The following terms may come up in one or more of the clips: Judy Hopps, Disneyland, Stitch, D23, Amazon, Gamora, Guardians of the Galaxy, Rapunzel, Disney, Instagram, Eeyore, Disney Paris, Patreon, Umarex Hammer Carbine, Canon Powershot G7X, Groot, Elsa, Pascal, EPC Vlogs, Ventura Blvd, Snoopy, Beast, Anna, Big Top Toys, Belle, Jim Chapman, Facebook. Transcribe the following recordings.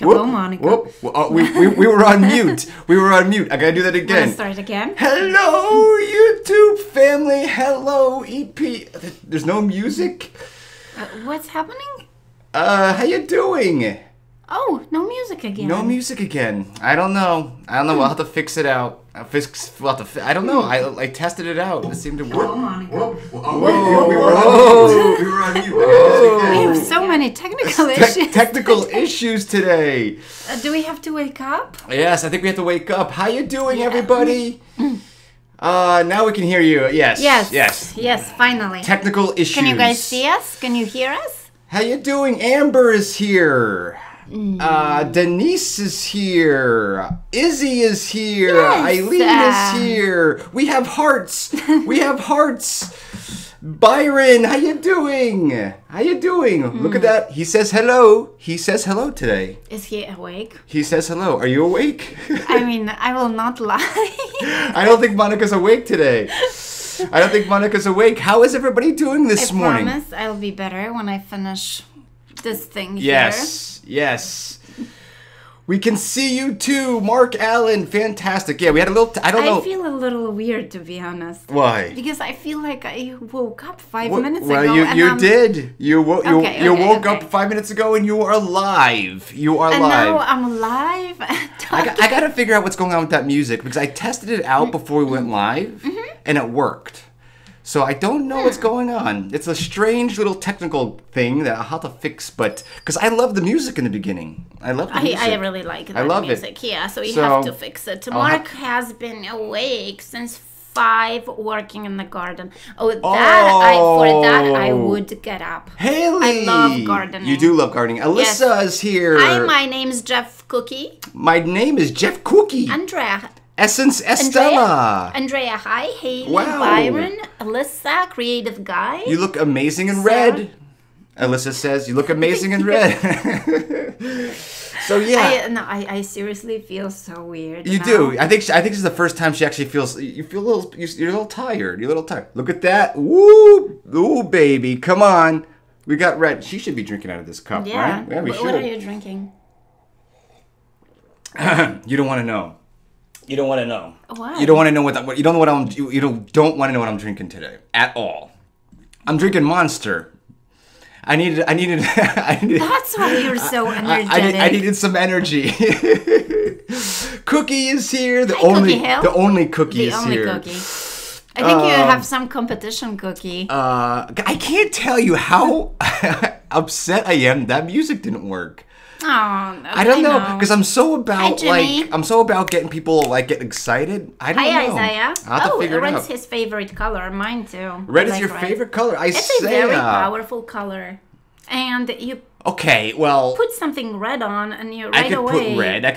Hello, Monica. Whoop. Oh, we were on mute. We were on mute. I gotta do that again. Wanna start again? Hello, YouTube family. Hello, EP. There's no music. What's happening? How you doing? Oh, no music again. No music again. I don't know. We'll have to fix it out. I don't know. I tested it out. It seemed to work. We have so many technical issues. Technical issues today. Do we have to wake up? Yes, I think we have to wake up. How you doing, everybody? Now we can hear you. Yes. Yes. Yes. Yes. Finally. Technical issues. Can you guys see us? Can you hear us? How you doing? Amber is here. Denise is here. Izzy is here. Yes. Eileen is here. We have hearts. We have hearts. Byron, how you doing? How you doing? Look at that. He says hello. He says hello today. Is he awake? He says hello. Are you awake? I mean, I will not lie. I don't think Monica's awake today. I don't think Monica's awake. How is everybody doing this morning? I promise I'll be better when I finish this thing here. Yes, yes. We can see you too, Mark Allen. Fantastic. Yeah, we had a little. I don't know. I feel a little weird, to be honest. Why? Because I feel like I woke up five minutes ago. Well, you did. You woke up 5 minutes ago, and you are alive. You are alive. And now I'm alive. I got to figure out what's going on with that music because I tested it out before we went live, and it worked. So I don't know what's going on. It's a strange little technical thing that I'll have to fix, but because I love the music in the beginning. I love the music. I really like that music. Yeah, so you have to fix it. Mark has been awake since 5 working in the garden. For that I would get up. Haley! I love gardening. You do love gardening. Alyssa is here. Hi, my name's Jeff Cookie. My name is Jeff Cookie. Andrea. Essence Estella. Andrea, hi. Haley, Byron, Alyssa, creative guy. You look amazing in red. Alyssa says, you look amazing in red. So, yeah. I seriously feel so weird. You do. I think this is the first time she actually feels, you feel a little, you're a little tired. You're a little tired. Look at that. Woo. Ooh, baby. Come on. We got red. She should be drinking out of this cup, right? Yeah, we should. What are you drinking? You don't want to know. You don't want to know. Why? You don't want to know what you don't know what I'm. You don't want to know what I'm drinking today at all. I'm drinking Monster. I needed. That's why you're so energetic. I needed some energy. Cookie is here. The only cookie is here. I think you have some competition, Cookie. I can't tell you how upset I am. That music didn't work. Oh, no, I don't know because I'm so about getting people getting excited. I don't know. Hi, Isaiah. Red's his favorite color. Mine too. Red is your favorite color, Isaiah. It's a very powerful color, and you. Okay, well. Put something red on, and you I could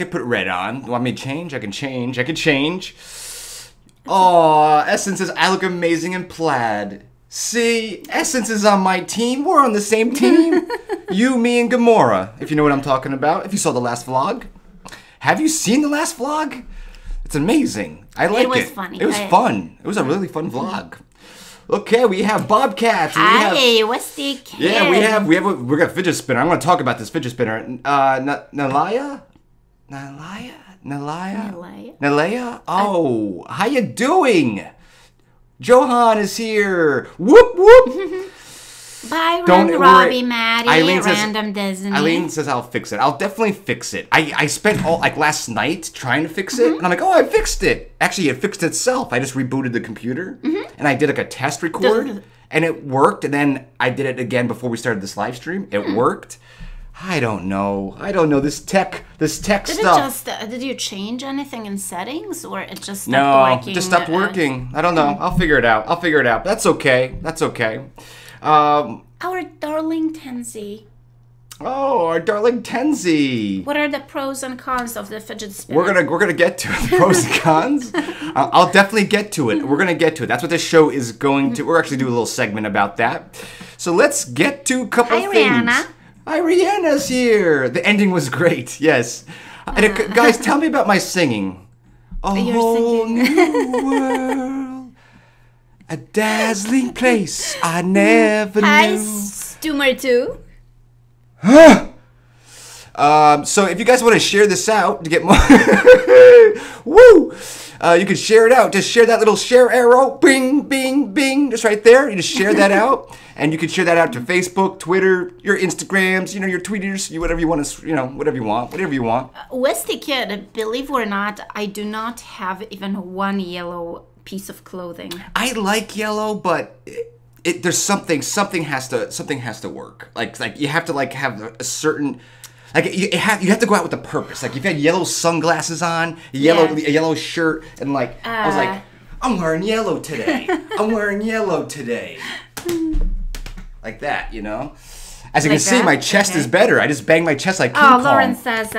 put red on. Want me to change? I can change. I can change. Oh, Essence says I look amazing in plaid. See, Essence is on my team. We're on the same team. You, me, and Gamora, if you know what I'm talking about. If you saw the last vlog. Have you seen the last vlog? It's amazing. I like it. It was fun. It was a really fun vlog. Okay, we have Bobcats. Hi, what's the kid? Yeah, we're got a fidget spinner. I'm going to talk about this fidget spinner. Nalaya? Oh, how you doing? Johan is here. Whoop, whoop. Byron, don't Robbie, Maddie, Disney. Eileen says, I'll fix it. I'll definitely fix it. I spent all, last night trying to fix it. And I'm like, oh, I fixed it. Actually, it fixed itself. I just rebooted the computer. And I did, a test record. And it worked. And then I did it again before we started this live stream. It worked. I don't know. I don't know this tech stuff. Did you change anything in settings, or it just stopped working? No, it just stopped working. I don't know. I'll figure it out. That's okay. Our darling Tenzi. Oh, our darling Tenzi. What are the pros and cons of the fidget spinner? We're gonna get to it. Pros and cons. I'll definitely get to it. We're gonna get to it. That's what this show is going to. We're actually doing a little segment about that. So let's get to a couple things. Rihanna. Hi, Rihanna's here. The ending was great. Yes, and guys, tell me about my singing. A whole new world, a dazzling place I never knew. Hi, Stumer too. Huh? So if you guys want to share this out to get more, woo, you can share it out. Just share that little share arrow, bing, bing, bing, just right there. You just share that out, and you can share that out to Facebook, Twitter, your Instagrams, you know, your tweeters, you whatever you want to, you know, whatever you want, whatever you want. Westy Kid, believe it or not, I do not have even one yellow piece of clothing. I like yellow, but. There's something has to work. Like you have to have a certain, you have to go out with a purpose. Like you've had yellow sunglasses on, a yellow shirt, and I was like, I'm wearing yellow today. I'm wearing yellow today. Like that, you know. As you can see, my chest is better. I just bang my chest like ping pong. Lauren says.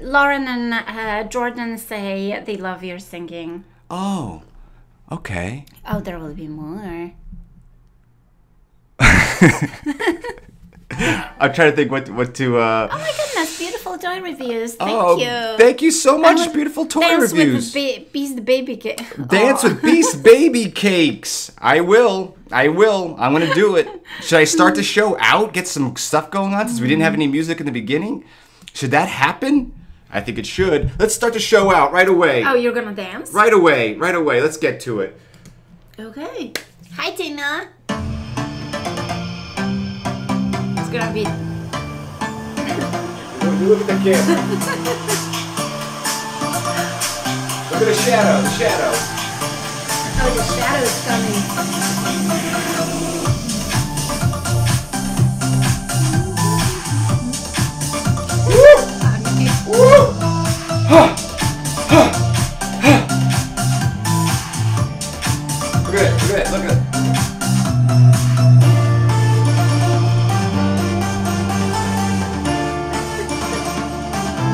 Lauren and Jordan say they love your singing. Oh. Okay. Oh, there will be more. I'm trying to think what to. Oh my goodness, beautiful toy reviews. Thank you. Thank you so much, beautiful toy reviews. Dance with Beast Baby Cakes. Dance with Beast Baby Cakes. I will. I will. I'm going to do it. Should I start the show out? Get some stuff going on since we didn't have any music in the beginning? Should that happen? I think it should. Let's start the show out right away. Oh, you're gonna dance? Right away, right away. Let's get to it. Okay. Hi, Tina. It's gonna be. You look at the camera. Look at the shadow, the shadow. Oh, the shadow is coming. Woo! Huh. Huh. Huh. Look at it, look at it, look at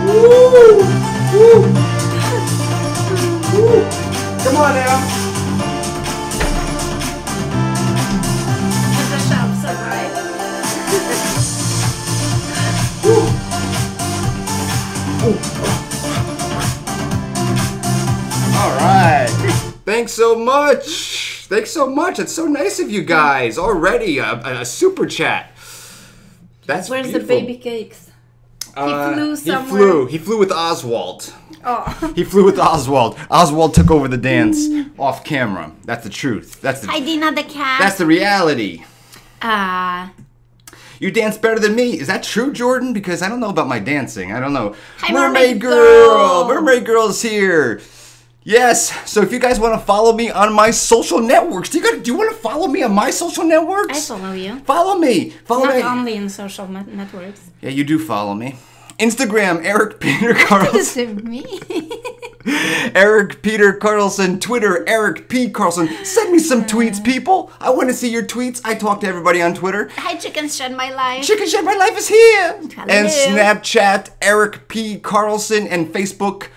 it. Woo! Woo! Woo! Come on now! Put the shops up, right? Woo! All right. Thanks so much. Thanks so much. It's so nice of you guys already. A super chat. That's where's beautiful. The baby cakes? He flew somewhere. He flew with Oswald. Oh. He flew with Oswald. Oswald took over the dance off camera. That's the truth. That's the. Hi, Dina the cat. That's the reality. You dance better than me. Is that true, Jordan? Because I don't know about my dancing. I don't know. Hi, Mermaid Girl. Mermaid Girl's here. Yes. So if you guys want to follow me on my social networks, do you want to follow me on my social networks? I follow you. Follow me. Follow me. Not only in social networks. Yeah, you do follow me. Instagram, Eric Peter Carlson. This is me. Eric Peter Carlson. Twitter, Eric P. Carlson. Send me some tweets, people. I want to see your tweets. I talk to everybody on Twitter. Hi, Chicken Shed My Life. Chicken Shed My Life is here. Hello. And Snapchat, Eric P. Carlson. And Facebook,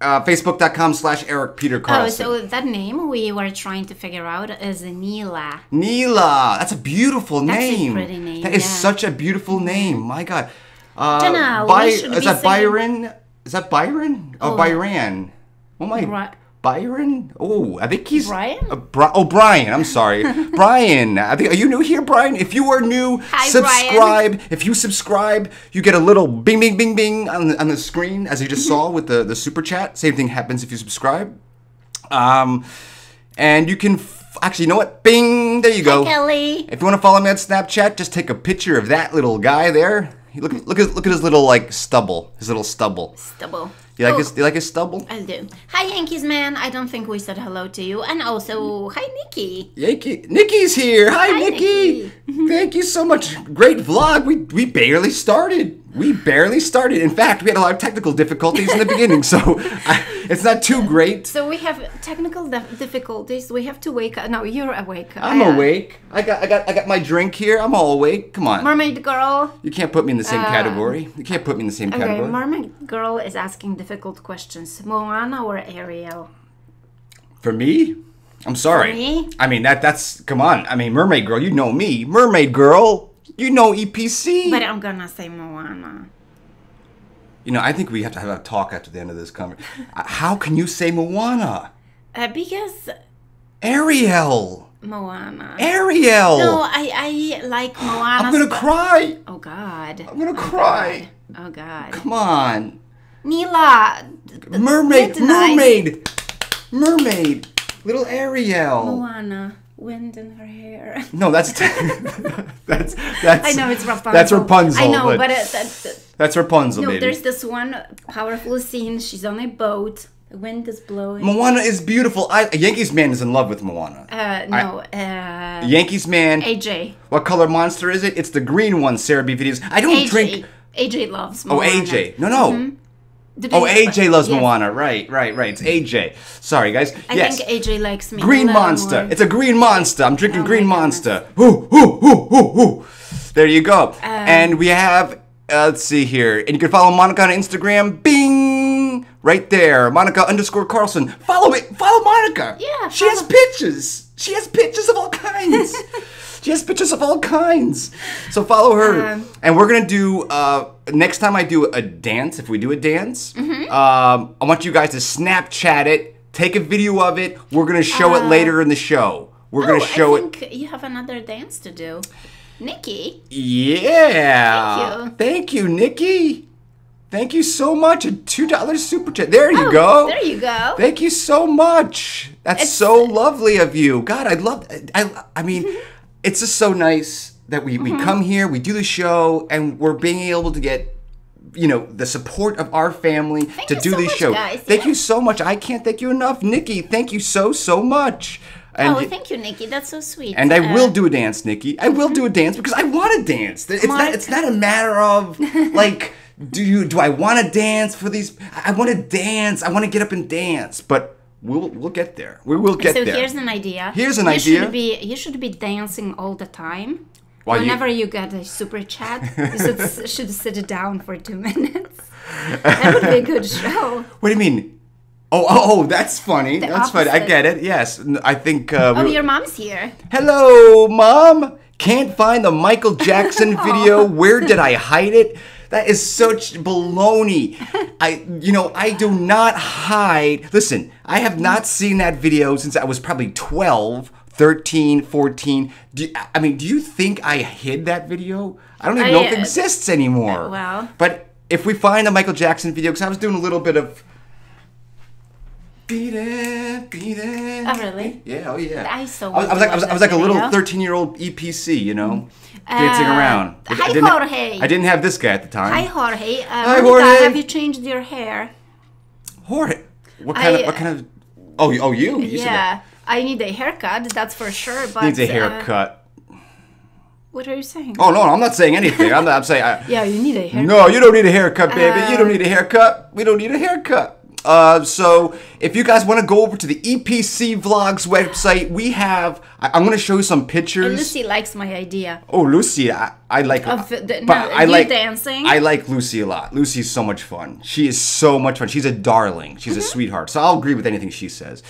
facebook.com/Eric Peter Carlson. Oh, so that name we were trying to figure out is Neela. Neela. That's a beautiful name. That's a pretty name. That is such a beautiful name. My God. Jenna, is that Byron? Is that Byron? Oh, Byron. Oh my. Byron? Oh, I think he's. Brian? Brian. I'm sorry. Brian. I think, are you new here, Brian? If you are new, hi, subscribe. Brian. If you subscribe, you get a little bing, bing, bing, bing on the screen, as you just saw with the super chat. Same thing happens if you subscribe. And you can. Actually, you know what? Bing. There you go. Hi, Kelly. If you want to follow me on Snapchat, just take a picture of that little guy there. Look at his little stubble. His little stubble. Stubble. You like his stubble? I do. Hi, Yankees man. I don't think we said hello to you. And also, hi, Nikki. Nikki's here. Hi, Nikki. Thank you so much. Great vlog. We barely started. We barely started. In fact, we had a lot of technical difficulties in the beginning, so it's not too great. So we have technical difficulties. We have to wake up. No, you're awake. I'm awake. I got my drink here. I'm all awake. Come on. Mermaid Girl. You can't put me in the same category. You can't put me in the same category. Okay, Mermaid Girl is asking difficult questions. Moana or Ariel? For me? I'm sorry. For me? I mean, that's, come on. I mean, Mermaid Girl, you know me. Mermaid Girl. You know EPC. But I'm gonna say Moana. You know, I think we have to have a talk after the end of this conversation. How can you say Moana? Because... Ariel. Moana. Ariel! No, I like Moana. I'm going to cry. Oh, God. I'm going to cry. God. Oh, God. Come on. Nila. Mermaid. Midnight. Mermaid. Mermaid. Little Ariel. Moana. Wind in her hair. No, that's that's. I know it's Rapunzel. That's Rapunzel. I know, but that's Rapunzel. No, baby. There's this one powerful scene. She's on a boat. The wind is blowing. Moana is beautiful. Yankees man is in love with Moana. No. Yankees man. AJ. What color monster is it? It's the green one. Sarah B videos. I don't AJ. Drink. AJ loves Moana. Oh, AJ. No, no. Mm-hmm. Oh, AJ loves Moana. Right. It's AJ. Sorry, guys. I think AJ likes me. Green monster. It's a green monster. I'm drinking green monster. Hoo. There you go. And we have, let's see here. And you can follow Monica on Instagram. Bing! Right there. Monica_Carlson. Follow it. Follow Monica. Yeah. She has pictures. She has pictures of all kinds. She has pictures of all kinds. So follow her. And we're going to do, next time I do a dance, if we do a dance, I want you guys to Snapchat it, take a video of it. We're going to show it later in the show. We're going to show it. I think you have another dance to do. Nikki. Yeah. Thank you. Thank you, Nikki. Thank you so much. A $2 super chat. There you go. There you go. Thank you so much. That's so lovely of you. God, I love, I mean... It's just so nice that we come here, we do the show, and we're being able to get, you know, the support of our family to do this show. Thank you so much. I can't thank you enough. Nikki, thank you so much. And thank you, Nikki. That's so sweet. And I will do a dance, Nikki. I will do a dance because I want to dance. It's not a matter of, like, do I want to dance for these? I want to dance. I want to get up and dance, but... We'll get there. We will get there. So here's an idea. Here's an idea. You should be dancing all the time. Whenever you get a super chat, you should sit down for 2 minutes. That would be a good show. What do you mean? Oh, that's funny. That's funny. I get it. Yes. I think... your mom's here. Hello, Mom. Can't find the Michael Jackson video. Where did I hide it? That is such baloney. I do not hide. Listen, I have not seen that video since I was probably 12, 13, 14. Do you think I hid that video? I don't even know if it exists anymore. Well. But if we find a Michael Jackson video, because I was doing a little bit of... Beat it. Oh, really? Yeah, oh, yeah. I was like a little 13-year-old EPC, you know, dancing around. Hi, Jorge. I didn't have this guy at the time. Hi, Jorge. Hi, Jorge. Have you changed your hair? Jorge? What kind of... Oh, you? You said that. I need a haircut, that's for sure, but... Needs a haircut. What are you saying? Oh, no, I'm not saying anything. I'm saying... Yeah, you need a haircut. No, you don't need a haircut, baby. You don't need a haircut. We don't need a haircut. So if you guys want to go over to the EPC Vlogs website, we have, I'm going to show you some pictures. And Lucy likes my idea. Oh, Lucy, I like her. Dancing. I like Lucy a lot. Lucy's so much fun. She is so much fun. She's a darling. She's a sweetheart. So I'll agree with anything she says.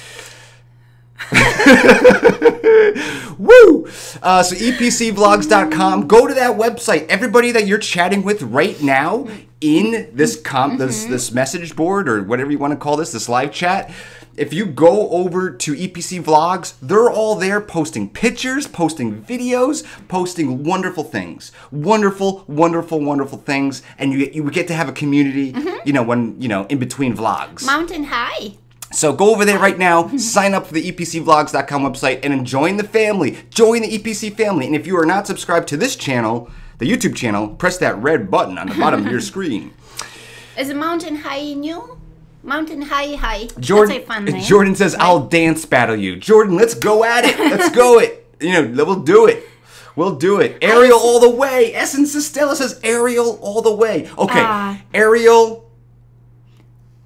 Woo! So EPCvlogs.com. Go to that website. Everybody that you're chatting with right now in this this message board or whatever you want to call this live chat, if you go over to EPC Vlogs, they're all there posting pictures, posting videos, posting wonderful things. Wonderful, wonderful, wonderful things. And you get to have a community, in between vlogs. Mountain High. So go over there right now, sign up for the EPCvlogs.com website, and join the family. Join the EPC family. And if you are not subscribed to this channel, the YouTube channel, press that red button on the bottom of your screen. Is Mountain High new? Mountain High. Jordan, that's a fun name. Jordan says, I'll dance battle you. Jordan, let's go at it. Let's go it. We'll do it. We'll do it. Ariel all the way. Essence Estella says Ariel all the way. Okay, Ariel.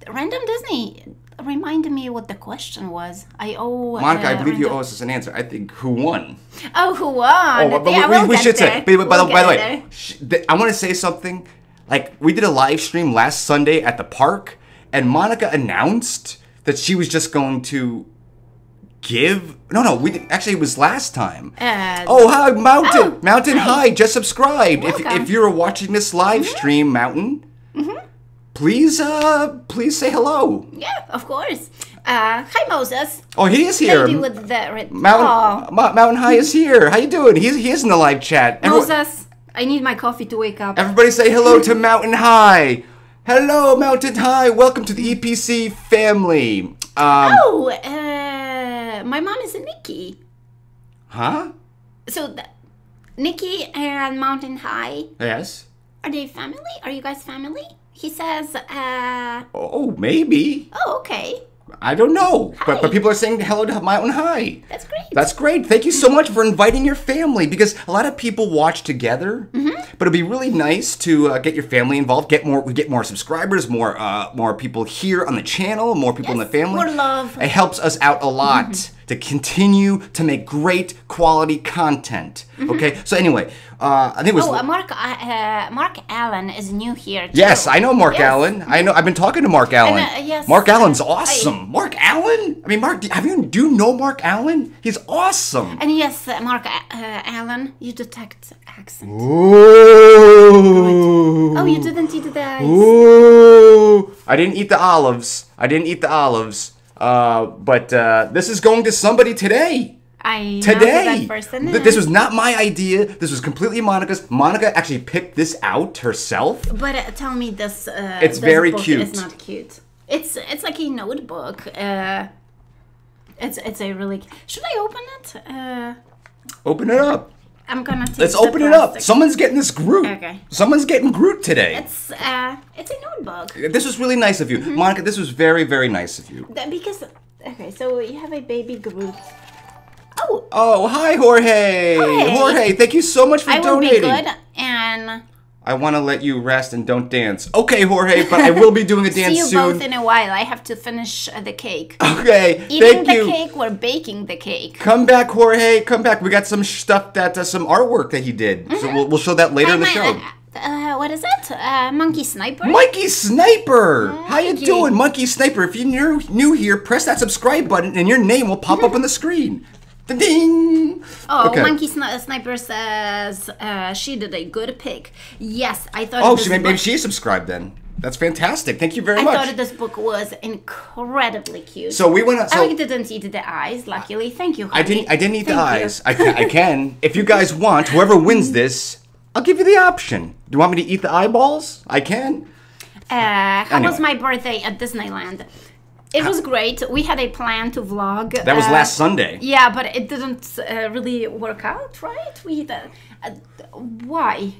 Random Disney. Remind me what the question was. Monica, I believe you owe us an answer. I think who won? Oh, who won? Oh, but we should say. By the way, I want to say something. Like, we did a live stream last Sunday at the park, and Monica announced that she was just going to give. No, we did, actually it was last time. Hi, Mountain! Oh, Mountain High just subscribed. If you're watching this live stream, Mountain. Please say hello. Yeah, of course. Hi, Moses. Oh, he is here. Lady with the red... Mountain High is here. How you doing? He's in the live chat. Moses, I need my coffee to wake up. Everybody say hello to Mountain High. Hello, Mountain High. Welcome to the EPC family. My mom is Micky. Huh? So, Micky and Mountain High. Yes. Are they family? Are you guys family? He says, Oh, maybe. Oh, okay. I don't know, but people are saying hello to Mountain High. That's great. That's great. Thank you so much for inviting your family, because a lot of people watch together. Mm-hmm. But it'd be really nice to get your family involved. We get more subscribers, more people here on the channel, more people in the family. More love. It helps us out a lot to continue to make great quality content. Okay. So anyway, I think it was. Oh, Mark Allen is new here. Too. Yes, I know Mark Allen. I know. I've been talking to Mark Allen. Yes. Mark Allen's awesome. Mark Allen? I mean, Mark, do you know Mark Allen? He's awesome. And yes, Mark Allen, you detect accent. Ooh. Oh, you didn't eat the ice. Ooh. I didn't eat the olives. But this is going to somebody today. Today, this was not my idea. This was completely Monica's. Monica actually picked this out herself. But tell me, this it's this very book cute. It's not cute. It's like a notebook. It's a really. Should I open it? Open it up. I'm gonna. Let's open it up. Someone's getting this Groot. Okay. Someone's getting Groot today. It's a notebook. This was really nice of you, Monica. This was very, very nice of you. Because okay, so you have a baby Groot. Oh. Oh, hi Jorge. Hi. Jorge, thank you so much for donating. I will be good and. I want to let you rest and don't dance. Okay, Jorge, but I will be doing a dance soon. See you both in a while. I have to finish the cake. Okay, thank you. Eating the cake or baking the cake. Come back, Jorge. Come back. We got some stuff that some artwork that he did. So we'll show that later in the show. What is it? Monkey Sniper? Monkey Sniper! How you doing, Monkey Sniper? If you're new here, press that subscribe button and your name will pop up on the screen. Ding! Oh, okay. Monkey Sniper says she did a good pick. Yes, I thought. Oh, maybe she subscribed then. That's fantastic. Thank you very much. I thought this book was incredibly cute. So we went. So I didn't eat the eyes. Luckily, thank you. Honey. I didn't eat the eyes. I can. If you guys want, whoever wins this, I'll give you the option. Do you want me to eat the eyeballs? I can. How was my birthday at Disneyland? It was great. We had a plan to vlog. That was last Sunday. Yeah, but it didn't really work out, right? Why?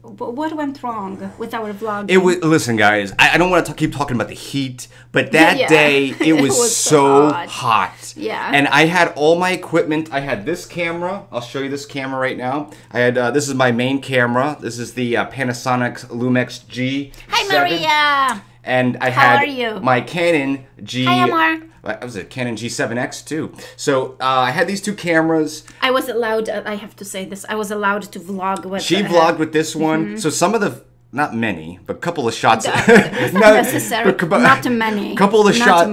What went wrong with our vlog? Listen, guys, I don't want to keep talking about the heat, but that day it was so hot. Yeah. And I had all my equipment. I had this camera. I'll show you this camera right now. I had this is my main camera. This is the Panasonic Lumix G7. Hi, Maria. And I had my Canon G. Hi, Amar. I was a Canon G7X too. So I had these two cameras. I was allowed. I have to say this. I was allowed to vlog with. She vlogged with this one. So some of the, not many, but a couple of shots. Not necessarily. Not many. Couple of shots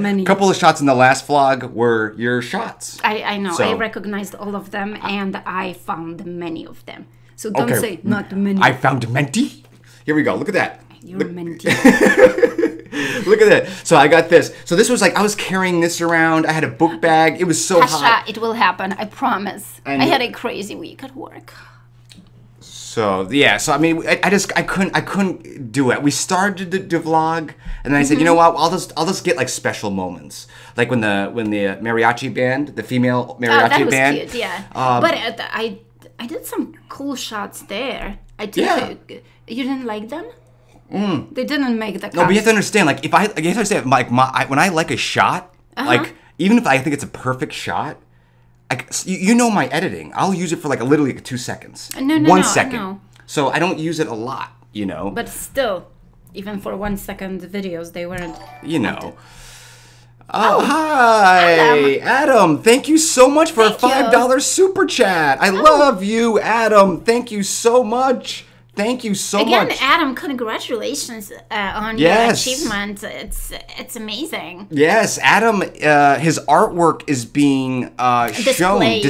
in the last vlog were your shots. I know. So. I recognized all of them, and I found many of them. So don't say not many. I found many. Here we go. Look at that. You're meant to. Look at that. So I got this. So this was like, I was carrying this around. I had a book bag. It was so hot. It will happen. I promise. And I had a crazy week at work. So, yeah. So, I mean, I just couldn't do it. We started to vlog. And then I said, you know what? I'll just get like special moments. Like when the mariachi band, the female mariachi band. That was cute, yeah. But I did some cool shots there. I did. Yeah. You didn't like them? Mm. They didn't make the cut. No, but you have to understand, like, when I like a shot, like, even if I think it's a perfect shot, you know my editing. I'll use it for, like, literally 2 seconds. No, 1 second. No. So I don't use it a lot, you know. But still, even for 1 second videos, they weren't. You know. Oh, hi, Adam. Thank you so much for a $5 super chat. I love you, Adam. Thank you so much. Thank you so much. Again, Adam, congratulations on your achievement. It's amazing. Yes, Adam, his artwork is being displayed,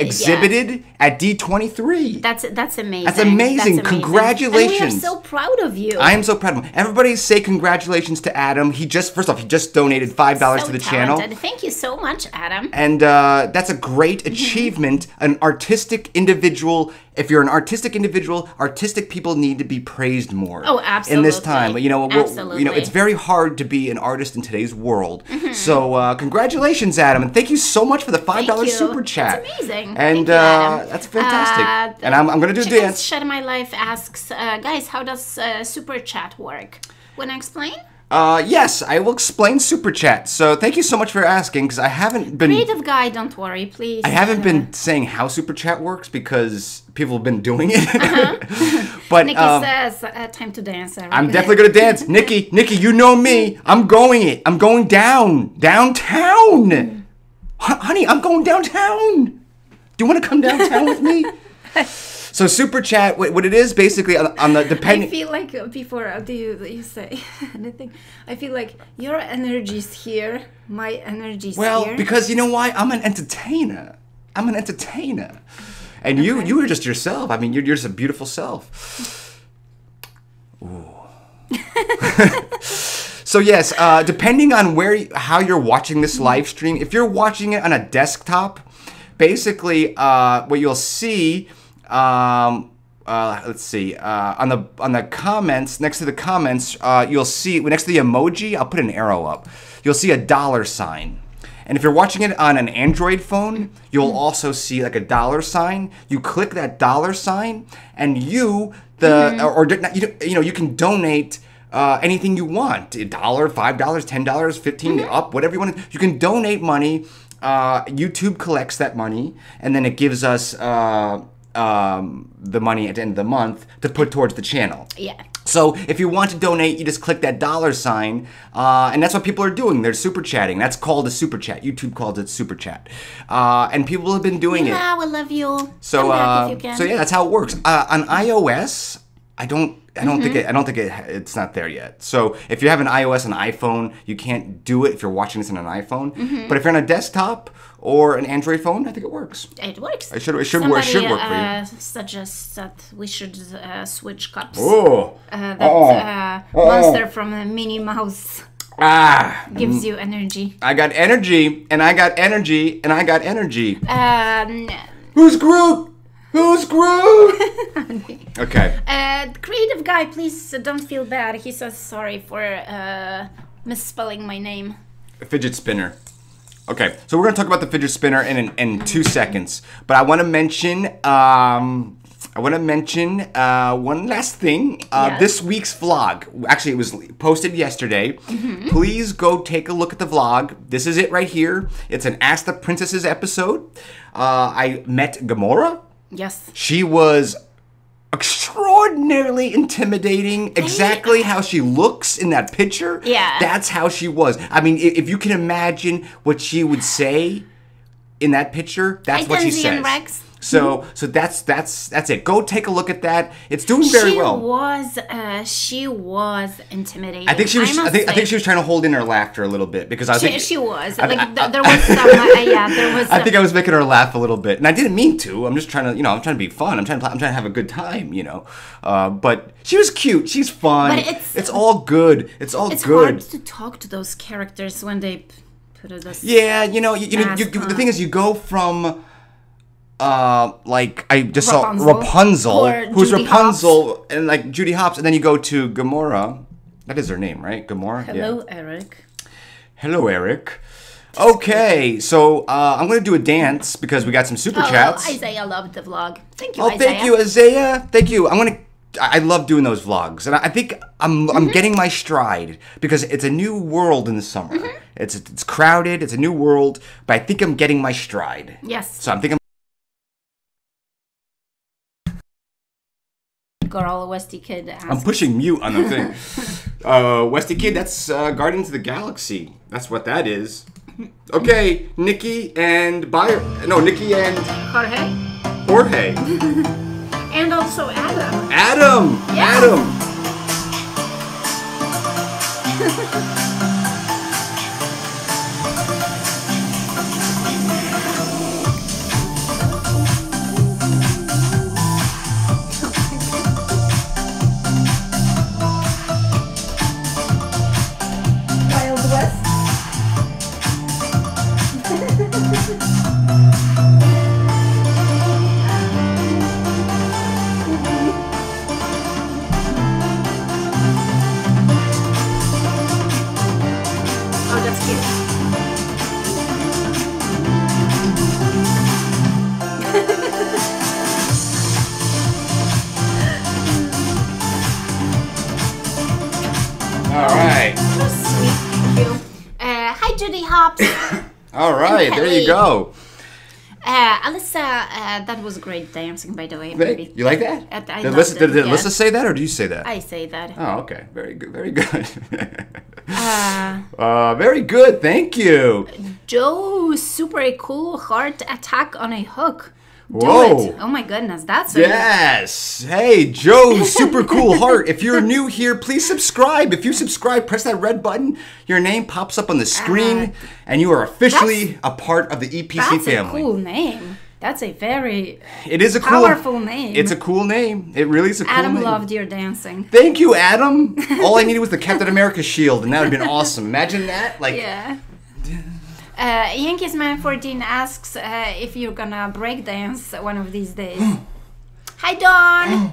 exhibited at D23. That's amazing. That's amazing. Congratulations. And we are so proud of you. I am so proud of him. Everybody say congratulations to Adam. He just, first off, he just donated $5 to the channel. Thank you so much, Adam. And that's a great achievement. An artistic individual. If you're an artistic individual, artistic people need to be praised more. Oh, absolutely. In this time, you know, absolutely. You know, it's very hard to be an artist in today's world. Mm-hmm. So, congratulations, Adam, and thank you so much for the $5 super chat. That's amazing. And that's fantastic. And I'm going to do a dance. Shed My Life asks, guys, how does super chat work? Want to explain? Yes, I will explain super chat. So thank you so much for asking, because I haven't been creative guy. Don't worry, please. I haven't been saying how super chat works because people have been doing it. But Nikki says, "Time to dance." I'm definitely gonna dance, Nikki. Nikki, you know me. I'm going it. I'm going downtown. Honey, I'm going downtown. Do you want to come downtown with me? So super chat, what it is basically on the depending. I feel like before you say anything, I feel like your energy's here, my energy's here. Well, because you know why? I'm an entertainer. I'm an entertainer, and you are just yourself. I mean, you're just a beautiful self. Ooh. So yes, depending on how you're watching this live stream, if you're watching it on a desktop, basically what you'll see. Let's see. On the comments, next to the comments, you'll see next to the emoji. I'll put an arrow up. You'll see a $sign, and if you're watching it on an Android phone, you'll also see like a $sign. You click that $sign, and you can donate anything you want: $1, $5, $10, $15, up, whatever you want. You can donate money. YouTube collects that money, and then it gives us. The money at the end of the month to put towards the channel. Yeah. So if you want to donate, you just click that $sign, and that's what people are doing. They're super chatting. That's called a super chat. YouTube calls it super chat, and people have been doing it. Yeah, we love you. So, so yeah, that's how it works. On iOS, I don't think it's not there yet. So if you have an iOS, an iPhone, you can't do it if you're watching this on an iPhone. But if you're on a desktop or an Android phone, I think it works. It works. It should work for you. Suggests that we should switch cups. Oh. Monster from Minnie Mouse gives you energy. I got energy, and I got energy, and I got energy. Who's Groot? Who's Groot? Okay. Creative guy, please don't feel bad. He says sorry for misspelling my name. Fidget spinner. Okay, so we're going to talk about the fidget spinner in 2 seconds. But I want to mention one last thing. This week's vlog. Actually, it was posted yesterday. Please go take a look at the vlog. This is it right here. It's an Ask the Princesses episode. I met Gamora. Yes. She was extraordinarily intimidating. Exactly how she looks in that picture. Yeah. That's how she was. I mean, if you can imagine what she would say in that picture, that's what she says. Rex. So that's it. Go take a look at that. It's doing very well. She was intimidating. I think she was. I think she was trying to hold in her laughter a little bit because I think I was making her laugh a little bit, and I didn't mean to. I'm just trying to, I'm trying to be fun. I'm trying to have a good time, But she was cute. She's fun. But it's all good. It's all good. It's hard to talk to those characters when they put us. Yeah, the thing is, you go from. Like I just saw Rapunzel, who's Rapunzel, and like Judy Hopps, and then you go to Gamora. That is her name, right? Gamora. Hello, Eric. Hello, Eric. Okay, so I'm gonna do a dance because we got some super chats. Isaiah loved the vlog. Thank you. Oh, thank you, Isaiah. Thank you. I love doing those vlogs, and I think I'm getting my stride because it's a new world in the summer. It's crowded. It's a new world, but I think I'm getting my stride. Yes. So I'm thinking. Girl, Westy Kid asks. I'm pushing mute on the thing. Westy Kid, that's Guardians of the Galaxy. That's what that is. Okay, Nikki and Nikki and Jorge. And also Adam. Adam! Yeah. Adam! Wild West. Judy Hopps. All right, there you go. Alyssa, that was great dancing, by the way. Baby. You like that? Did Alyssa say that, or do you say that? I say that. Oh, okay. Very good. Very good. Very good. Thank you. Joe, super cool heart attack on a hook. Whoa! Oh my goodness, that's it. Yes! Hey, Joe, super cool heart. If you're new here, please subscribe. If you subscribe, press that red button. Your name pops up on the screen, and you are officially a part of the EPC family. That's a cool name. That's a very powerful name. It's a cool name. It really is a cool name. Adam loved your dancing. Thank you, Adam. All I needed was the Captain America shield, and that would have been awesome. Imagine that. Like, yeah. Yankees Man 14 asks if you're gonna break dance one of these days. Hi, Dawn.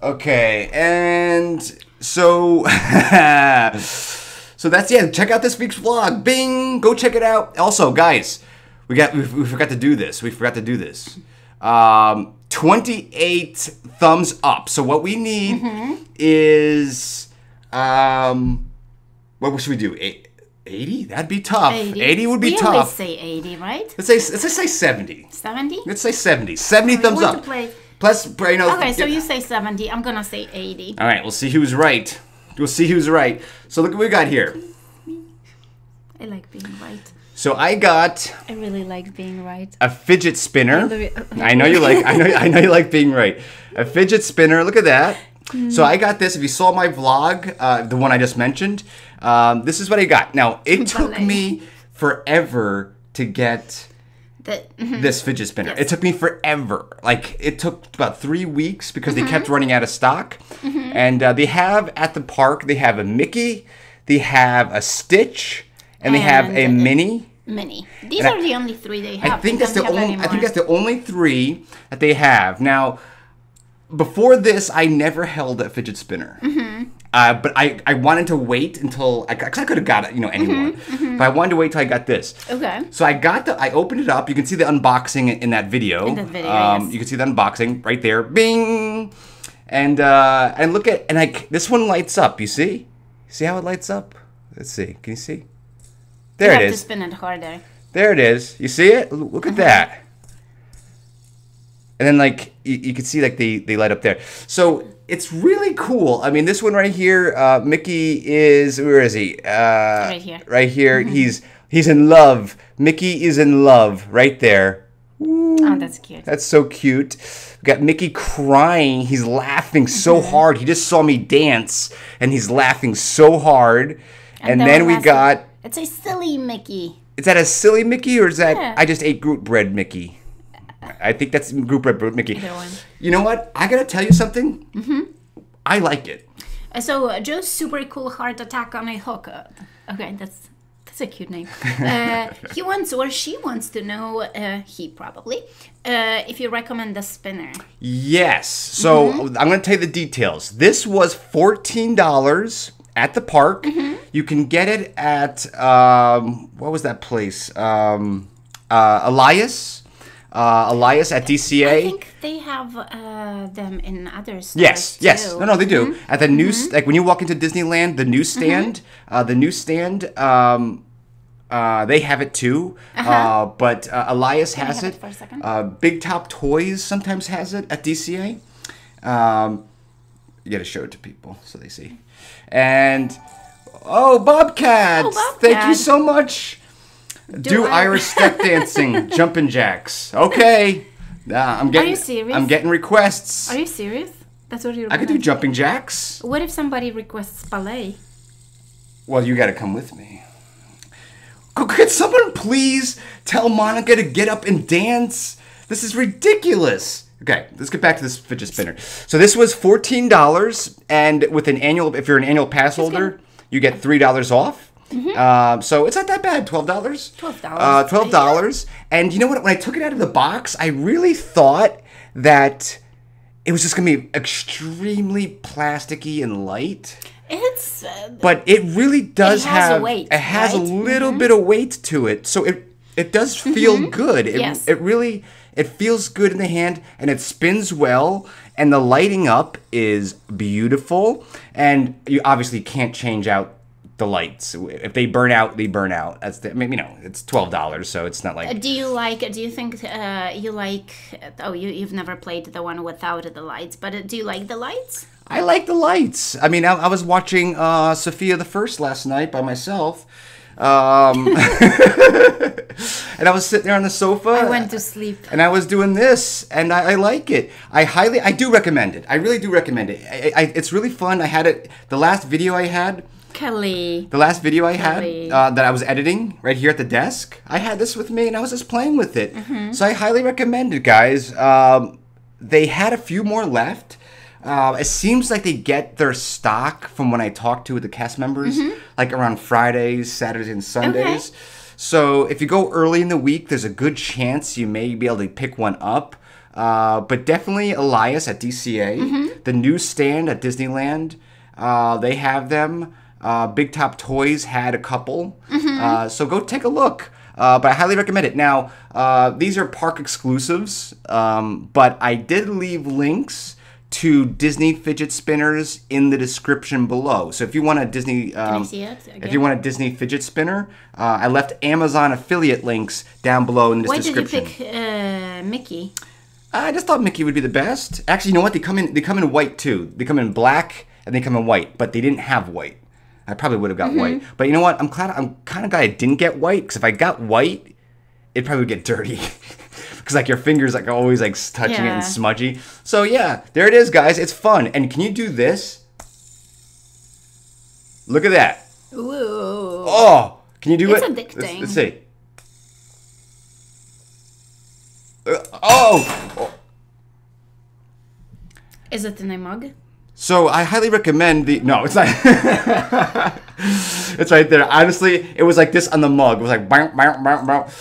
Okay, and so so that's it. Check out this week's vlog. Bing, go check it out. Also, guys, we forgot to do this. 28 thumbs up. So what we need is what should we do? 80? That'd be tough. 80, 80 would be tough. We always say 80, right? Let's say 70. 70? Let's say 70. 70 thumbs up. Plus, you know. Okay, so you say 70. I'm gonna say 80. All right, we'll see who's right. We'll see who's right. So look what we got here. I like being right. So I got. I really like being right. A fidget spinner. I know you like. I know you like being right. A fidget spinner. Look at that. So I got this. If you saw my vlog, the one I just mentioned, this is what I got. Now, it took me forever to get this fidget spinner. Yes. It took me forever. Like, it took about 3 weeks because they kept running out of stock. And they have, at the park, they have a Mickey, they have a Stitch, and they have a Minnie. These are the only three they have. I think that's the only three that they have. Now, before this, I never held a fidget spinner, but I wanted to wait until because I could have got it, you know, anyone. But I wanted to wait till I got this. Okay. So I opened it up. You can see the unboxing in that video. Yes. You can see the unboxing right there. Bing, and look at this one lights up. You see? See how it lights up? Let's see. Can you see? There it is. You have to spin it harder. There it is. You see it? Look at that. And then, like, you can see, like, they light up there. So it's really cool. I mean, this one right here, Mickey is, where is he? Right here. Right here. He's in love. Mickey is in love right there. Ooh, oh, that's cute. That's so cute. We got Mickey crying. He's laughing so hard. He just saw me dance, and he's laughing so hard. And then we got... It's a silly Mickey. Is that a silly Mickey, or is that I just ate Groot bread Mickey? I think that's group red Mickey. You know what? I gotta tell you something. I like it. So Joe's super cool heart attack on a hook. Okay, that's a cute name. He wants or she wants to know. He probably if you recommend the spinner. Yes. So I'm gonna tell you the details. This was $14 at the park. You can get it at what was that place? Elias. Elias at DCA. I think they have them in other stores. Yes, yes. Too. No, they do. At the new, like when you walk into Disneyland, the newsstand, they have it too. But Elias has it. For a second? Big Top Toys sometimes has it at DCA. You got to show it to people so they see. And oh, Bobcats! Oh, Bobcat. Thank you so much. Do Irish step dancing, jumping jacks. Okay. Nah, I'm getting. Are you serious? I'm getting requests. Are you serious? That's what you're. I could do jumping jacks. What if somebody requests ballet? Well, you got to come with me. Could someone please tell Monica to get up and dance? This is ridiculous. Okay, let's get back to this fidget spinner. So this was $14, and with an annual, if you're an annual pass holder, you get $3 off. Mm-hmm. So it's not that bad, $12. $12. And you know what? When I took it out of the box, I really thought that it was just gonna be extremely plasticky and light. It's. But it really does have. It has a weight. It has a little bit of weight to it, so it does feel good. It really. It feels good in the hand, and it spins well, and the lighting up is beautiful, and you obviously can't change out the lights. If they burn out, they burn out. That's the, I mean, you know, it's $12, so it's not like... Do you think Oh, you've never played the one without the lights, but do you like the lights? I like the lights. I mean, I was watching Sofia the First last night by myself, and I was sitting there on the sofa. I went to sleep. And I was doing this, and I like it. I do recommend it. I really do recommend it. It's really fun. I had it, the last video I had, that I was editing right here at the desk. I had this with me, and I was just playing with it. Mm-hmm. So I highly recommend it, guys. They had a few more left. It seems like they get their stock from when I talk to the cast members, like around Fridays, Saturdays, and Sundays. Okay. So if you go early in the week, there's a good chance you may be able to pick one up. But definitely Elias at DCA, the newsstand at Disneyland, they have them. Big Top Toys had a couple. So go take a look. But I highly recommend it. Now, these are park exclusives, but I did leave links to Disney fidget spinners in the description below. So if you want a Disney, if you want a Disney fidget spinner, I left Amazon affiliate links down below in the description. Why did you pick Mickey? I just thought Mickey would be the best. Actually, you know what? They come in white too. They come in black and they come in white, but they didn't have white. I probably would have got white, but you know what? I'm kind of glad I didn't get white, because if I got white, it probably would get dirty. Because like your fingers like are always like touching it and smudgy. So yeah, there it is, guys. It's fun. And can you do this? Look at that. Ooh. Oh, can you do it? It's addicting. Let's see. Oh. Is it in a mug? So I highly recommend the. No, it's not. It's right there. Honestly, it was like this on the mug. It was like,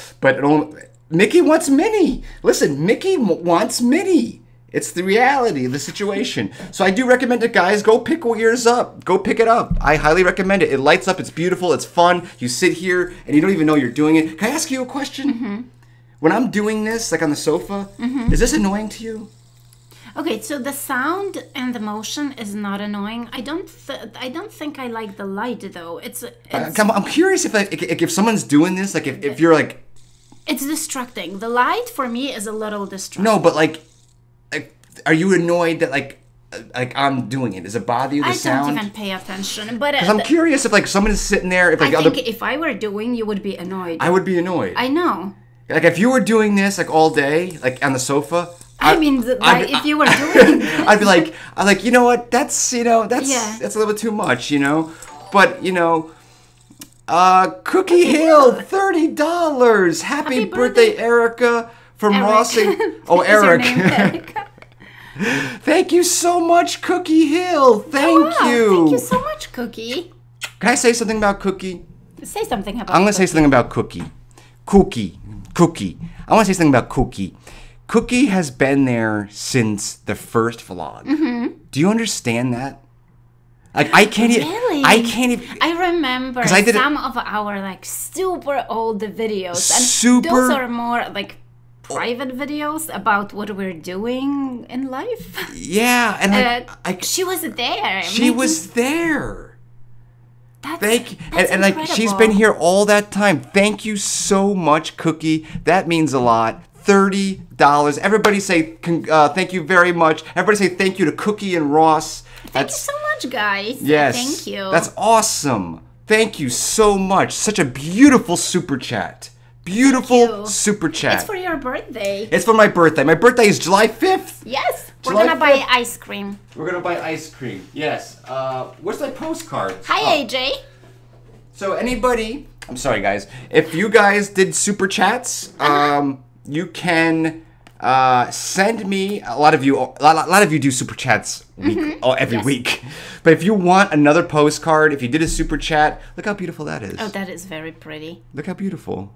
but it only. Mickey wants Minnie. Listen, Mickey wants Minnie. It's the reality of the situation. So I do recommend it, guys. Go pick yours up. Go pick it up. I highly recommend it. It lights up. It's beautiful. It's fun. You sit here and you don't even know you're doing it. Can I ask you a question? When I'm doing this, like on the sofa, is this annoying to you? Okay, so the sound and the motion is not annoying. I don't think I like the light though. It's I'm curious if like, if someone's doing this, like if you're like. It's distracting. The light for me is a little distracting. No, but like are you annoyed that like I'm doing it? Does it bother you? The sound? I don't even pay attention. But I'm curious if like someone is sitting there. If like I think if I were doing, you would be annoyed. I would be annoyed. I know. Like if you were doing this like all day, like on the sofa. I mean, if you were doing, I'd be like, you know what? That's that's a little bit too much, you know. But you know. Cookie Hill, $30. Happy birthday, Erica from Rossi. Oh, Eric. Thank you so much, Cookie Hill. Thank you. Thank you so much, Cookie. Can I say something about Cookie? Say something about. I'm gonna say something about Cookie. I want to say something about Cookie. Cookie has been there since the first vlog. Do you understand that? Like I can't even. I remember some of our like super old videos, and those are more like private videos about what we're doing in life. Yeah, and like, she was there. She was there. That's like she's been here all that time. Thank you so much, Cookie. That means a lot. $30. Everybody say thank you very much. Everybody say thank you to Cookie and Ross. Thank you so much, guys. Yes. Thank you. That's awesome. Thank you so much. Such a beautiful super chat. beautiful super chat. It's for your birthday. It's for my birthday. My birthday is July 5th. Yes. We're gonna buy ice cream. We're gonna buy ice cream. Yes. Where's my postcard? Hi, AJ. So anybody, I'm sorry guys, if you guys did super chats, you can send me, a lot of you do super chats week, every week. But if you want another postcard, if you did a super chat, look how beautiful that is. Oh, that is very pretty. Look how beautiful.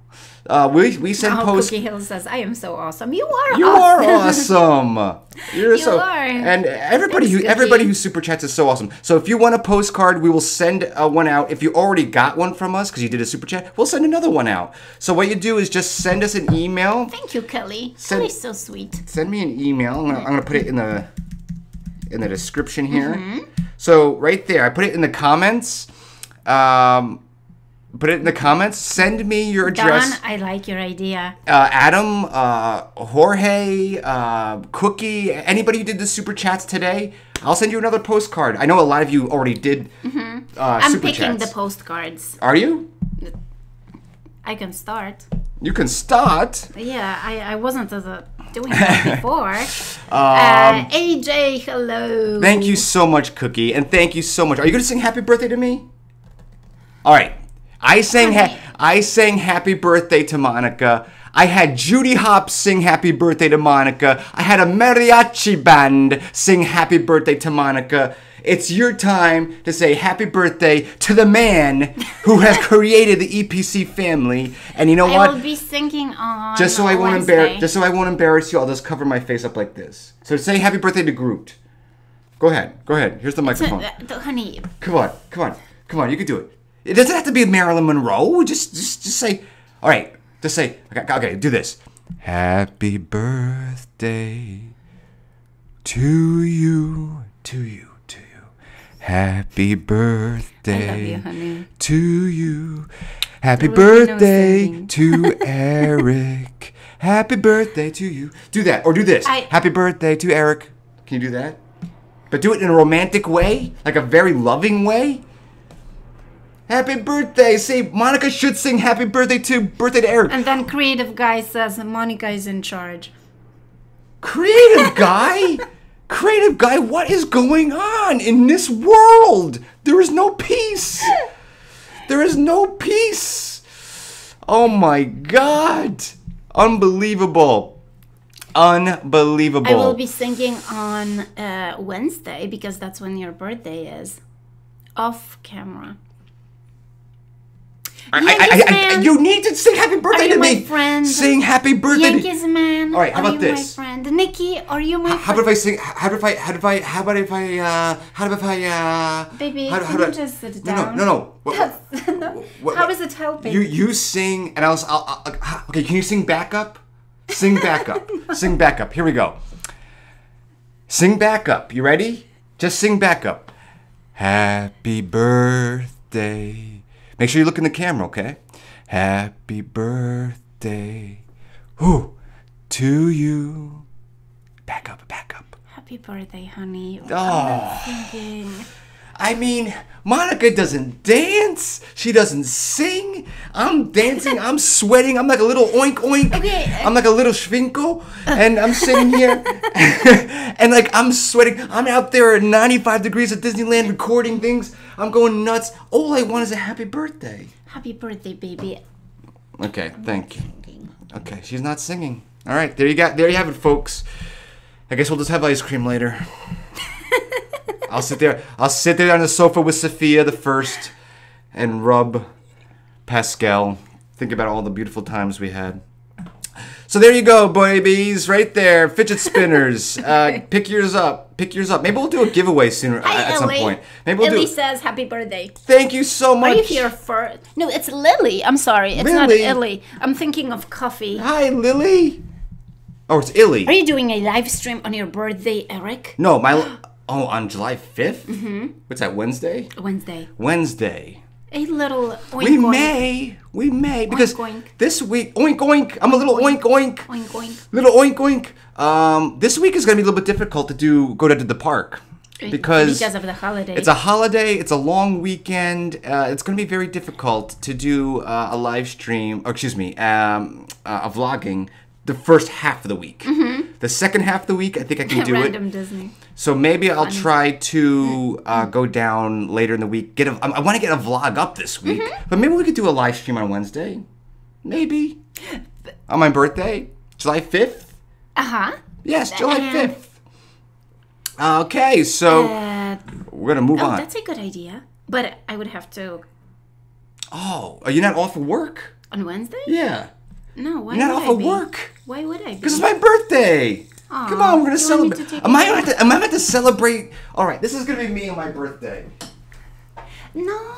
We send posts. Cookie Hill says, I am so awesome. You are awesome. You are awesome. You're you are. And everybody who super chats is so awesome. So if you want a postcard, we will send one out. If you already got one from us because you did a super chat, we'll send another one out. So what you do is just send us an email. Thank you, Kelly. Kelly's so sweet. Send me an email. I'm going to put it in the description here. So right there, I put it in the comments. Put it in the comments. Send me your address. Don, I like your idea. Adam, Jorge, Cookie, anybody who did the super chats today, I'll send you another postcard. I know a lot of you already did super chats. I'm picking the postcards. Are you? I can start. You can start. Yeah, I wasn't doing that before. AJ, hello. Thank you so much, Cookie, and thank you so much. Are you gonna sing "Happy Birthday" to me? All right. I sang "Happy Birthday" to Monica. I had Judy Hopps sing "Happy Birthday" to Monica. I had a mariachi band sing "Happy Birthday" to Monica. It's your time to say happy birthday to the man who has created the EPC family. And you know what? I will be singing on Just so I won't embarrass you, I'll just cover my face up like this. So say happy birthday to Groot. Go ahead. Go ahead. Here's the microphone. Honey. Come on. Come on. Come on. You can do it. It doesn't have to be Marilyn Monroe. Just say, all right. Just say, okay, do this. Happy birthday to you, Happy birthday to you. Happy birthday to Eric. Happy birthday to you. Do that or do this. Happy birthday to Eric. Can you do that? But do it in a romantic way, like a very loving way. Happy birthday. Say Monica should sing happy birthday to Eric. And then creative guy says Monica is in charge. Creative guy? Creative guy, what is going on in this world? There is no peace. There is no peace. Oh my God. Unbelievable. Unbelievable. I will be singing on Wednesday because that's when your birthday is. Off camera. You need to sing happy birthday to me. Friend? Sing happy birthday. Yankees man. All right, how about this? Are you my friend? Nikki, are you my friend? How about if I sing? How about if I? Baby, can you just sit down? No, no, no. How is it helping? You sing and I'll okay, can you sing back up? Sing back up. Sing back up. Here we go. Sing back up. You ready? Just sing back up. Happy birthday. Make sure you look in the camera, okay? Happy birthday to you. Back up, back up. Happy birthday, honey. Oh. I'm thinking. I mean, Monica doesn't dance. She doesn't sing. I'm dancing. I'm sweating. I'm like a little oink oink. Okay. I'm like a little schwinko. And I'm sitting here. And like, I'm sweating. I'm out there at 95 degrees at Disneyland recording things. I'm going nuts. All I want is a happy birthday. Happy birthday, baby. Okay, thank you. Okay, she's not singing. All right, there you have it, folks. I guess we'll just have ice cream later. I'll sit there on the sofa with Sofia the First and rub Pascal. Think about all the beautiful times we had. So there you go, babies, right there. Fidget spinners. Pick yours up. Pick yours up. Maybe we'll do a giveaway sooner at some point. Maybe we'll do. Says happy birthday. Thank you so much. Are you here for? No, it's Lily. I'm sorry, it's not Illy. I'm thinking of coffee. Hi, Lily. Oh, it's Illy. Are you doing a live stream on your birthday, Eric? No, my. Oh, on July 5th? Mm-hmm. What's that, Wednesday? Wednesday. Wednesday. A little oink We may, because oink, oink. This week, oink oink, I'm a little oink oink. Oink oink. Little oink oink. This week is going to be a little bit difficult to go down to the park. Because of the holiday. It's a holiday, it's a long weekend, it's going to be very difficult to do a live stream, or excuse me, a vlogging the first half of the week. Mm-hmm. The second half of the week, I think I can do Random Disney. So maybe I'll try to go down later in the week. I want to get a vlog up this week, but maybe we could do a live stream on Wednesday. Maybe. On my birthday, July 5th? Uh-huh. Yes, July 5th. Okay, so we're going to move on. That's a good idea, but I would have to... Oh, are you not off of work? On Wednesday? Yeah. No, why would I be? You're not off of work. Why would I be? Because it's my birthday. Aww, come on, we're going to celebrate. Am I about to celebrate? All right, this is going to be me on my birthday. No.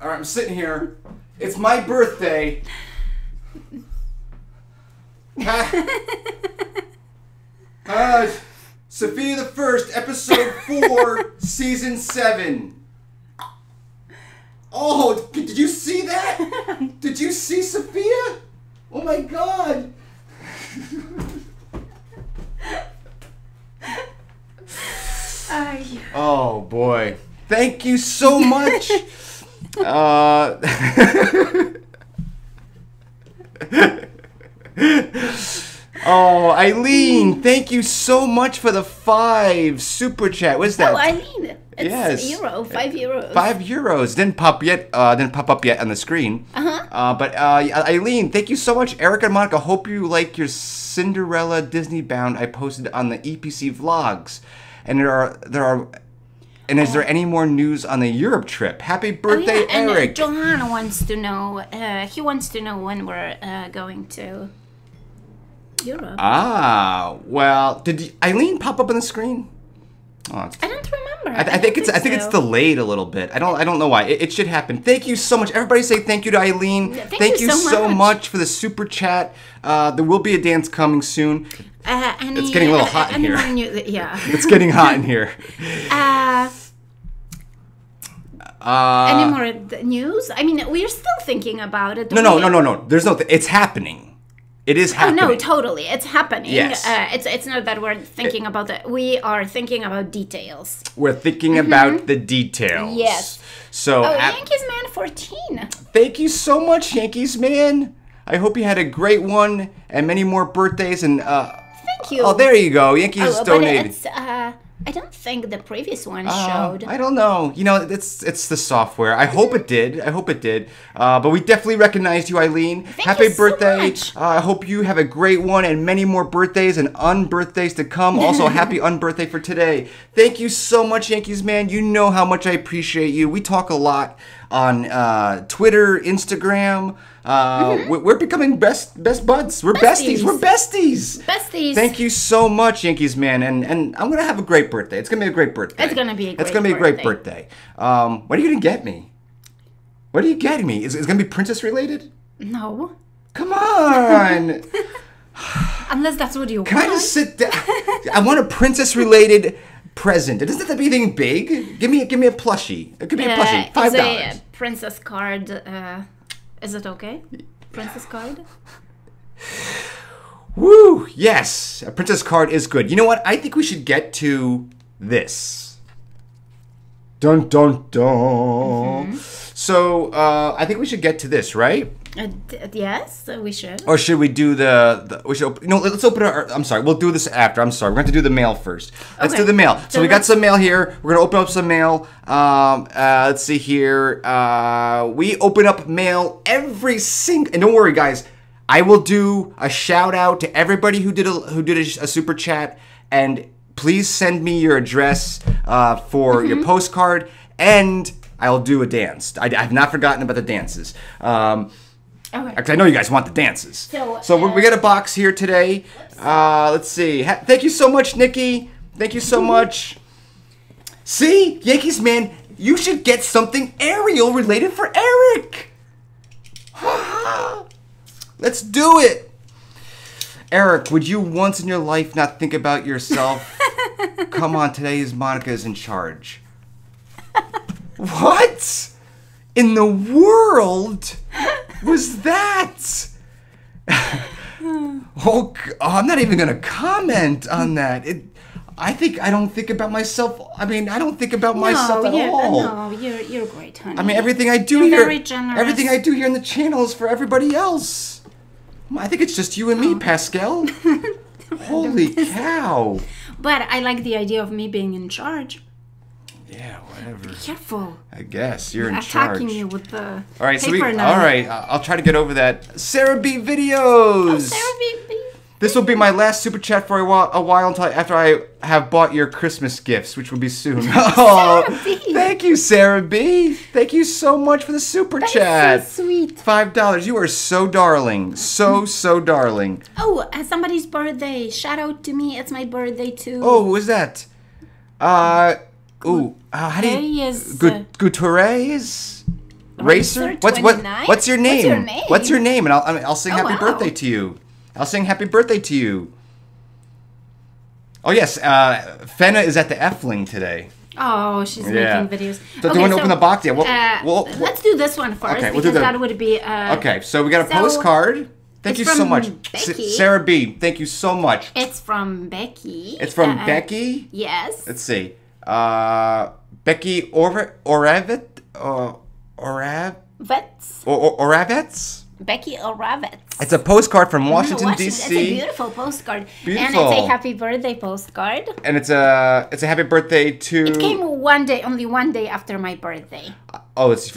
All right, I'm sitting here. It's my birthday. Sofia the First, episode 4, season 7. Oh, did you see that? Did you see Sofia? Oh my God. Oh boy. Thank you so much. Oh, Eileen, thank you so much for the 5 super chat. What's that? Oh, Eileen, it's euro, €5. €5 didn't pop up yet on the screen. But Eileen, thank you so much. Eric and Monica, hope you like your Cinderella Disney bound I posted on the EPC Vlogs. And is there any more news on the Europe trip? Happy birthday, Eric! And John wants to know. He wants to know when we're going to Europe. Ah, well, did Eileen pop up on the screen? Oh, I don't remember. I think it's delayed a little bit. I don't know why. It should happen. Thank you so much, everybody. Say thank you to Eileen. Yeah, thank you so much for the super chat. There will be a dance coming soon. It's getting a little hot in here. It's getting hot in here. Any more news? I mean, we're still thinking about it. No. There's no. It's happening. It is happening. Oh, no, totally. It's happening. Yes. It's not that we're thinking about it. We are thinking about details. We're thinking about the details. Yes. So. Oh, Yankees Man 14. Thank you so much, Yankees Man. I hope you had a great one and many more birthdays and. Thank you. Oh, there you go. Yankees donated. It's, I don't think the previous one showed. I don't know. You know, it's the software. I hope it did. I hope it did. But we definitely recognized you, Eileen. Happy birthday. So much. I hope you have a great one and many more birthdays and unbirthdays to come. Also, happy unbirthday for today. Thank you so much, Yankees Man. You know how much I appreciate you. We talk a lot on Twitter, Instagram. We're becoming best buds. We're besties. We're besties. Besties. Thank you so much, Yankees Man, and I'm gonna have a great birthday. It's gonna be a great birthday. It's gonna be a great birthday. What are you gonna get me? What are you getting me? Is it gonna be princess related? No. Come on. Unless that's what you want. Can I just sit down? I want a princess related present. It doesn't have to be anything big. Give me a plushie. It could be a plushie. $5. A princess card. Is it okay? Princess card? Woo! Yes! A princess card is good. You know what? I think we should get to this. Dun dun dun! So, I think we should get to this, right? Yes, we should. Or should we do let's open our, I'm sorry, we'll do this after. I'm sorry, we're going to do the mail first. Let's do the mail. So we got some mail here. We're going to open up some mail. Let's see here. We open up mail every single, and don't worry guys, I will do a shout out to everybody who did a super chat, and please send me your address for your postcard, and I'll do a dance. I have not forgotten about the dances. Okay. I know you guys want the dances. So we got a box here today. Let's see. Thank you so much, Nikki. Thank you so much. See? Yankees, man, you should get something Ariel related for Eric. Let's do it. Eric, would you once in your life not think about yourself? Come on, today's Monica is in charge. What in the world was that? Oh, I'm not even gonna comment on that. I don't think about myself. I mean, I don't think about myself at all. No, you're great, honey. I mean, everything I do everything I do here in the channel is for everybody else. I think it's just you and me, Pascal. Holy cow! But I like the idea of me being in charge. Yeah, whatever. Be careful. I guess you're in charge. Attacking you with the paper knife. All right, I'll try to get over that. Sarah B videos. Oh, Sarah B. This will be my last super chat for a while until after I have bought your Christmas gifts, which will be soon. Oh, thank you, Sarah B. Thank you so much for the super chat. That's so sweet. $5. You are so darling, so darling. Oh, somebody's birthday. Shout out to me. It's my birthday too. Oh, who is that? Ooh, how do you? Gutierrez Racer. What's your name? What's your name? And I'll sing happy birthday to you. I'll sing happy birthday to you. Oh yes, Fenna is at the Efteling today. Oh, she's making videos. So do you want to open the box yet? Well, let's do this one first. Okay, we'll do that. That would be. Okay, so we got a postcard. Thank you so much, Sarah B. Thank you so much. It's from Becky. It's from Becky. Yes. Let's see. Becky Oravets? Becky Oravets. It's a postcard from Washington, D.C. It's a beautiful postcard. Beautiful. And it's a happy birthday postcard. And it's a happy birthday to... It came only one day after my birthday. Oh, it's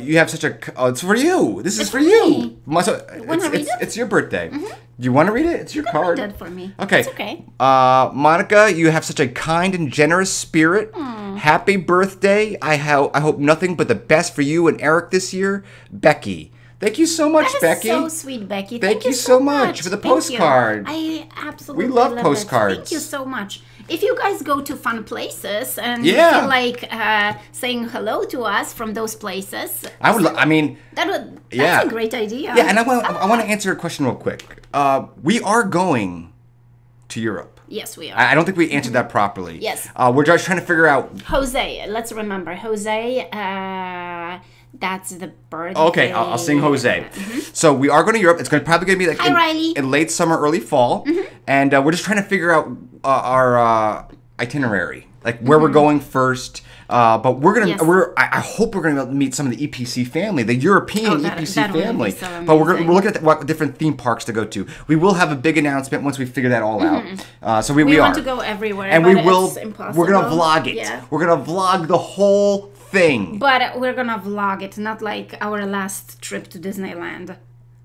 you have such a... Oh, it's for you. This is for you. It's your birthday. Mm-hmm. You want to read it? It's your card. You can read it for me. Okay. It's okay. Monica, you have such a kind and generous spirit. Aww. Happy birthday. I hope nothing but the best for you and Eric this year. Becky. Thank you so much, Becky. That is so sweet, Becky. Thank you so much for the postcard. I absolutely love postcards. Thank you so much. If you guys go to fun places and you feel like saying hello to us from those places, I would. I mean, that's a great idea. Yeah, and I want to answer a question real quick. We are going to Europe. Yes, we are. I don't think we answered that properly. Yes. We're just trying to figure out. Jose, let's remember Jose. That's the birthday. Okay, I'll sing Jose. So we are going to Europe. It's probably going to be like in late summer, early fall, and we're just trying to figure out our itinerary, like where we're going first. But we're gonna. I hope we're gonna meet some of the EPC family, the European EPC family. So but we're looking at what different theme parks to go to. We will have a big announcement once we figure that all out. So we want to go everywhere, and it's impossible. We're gonna vlog it. Yeah. We're gonna vlog the whole thing. But we're gonna vlog it, not like our last trip to Disneyland.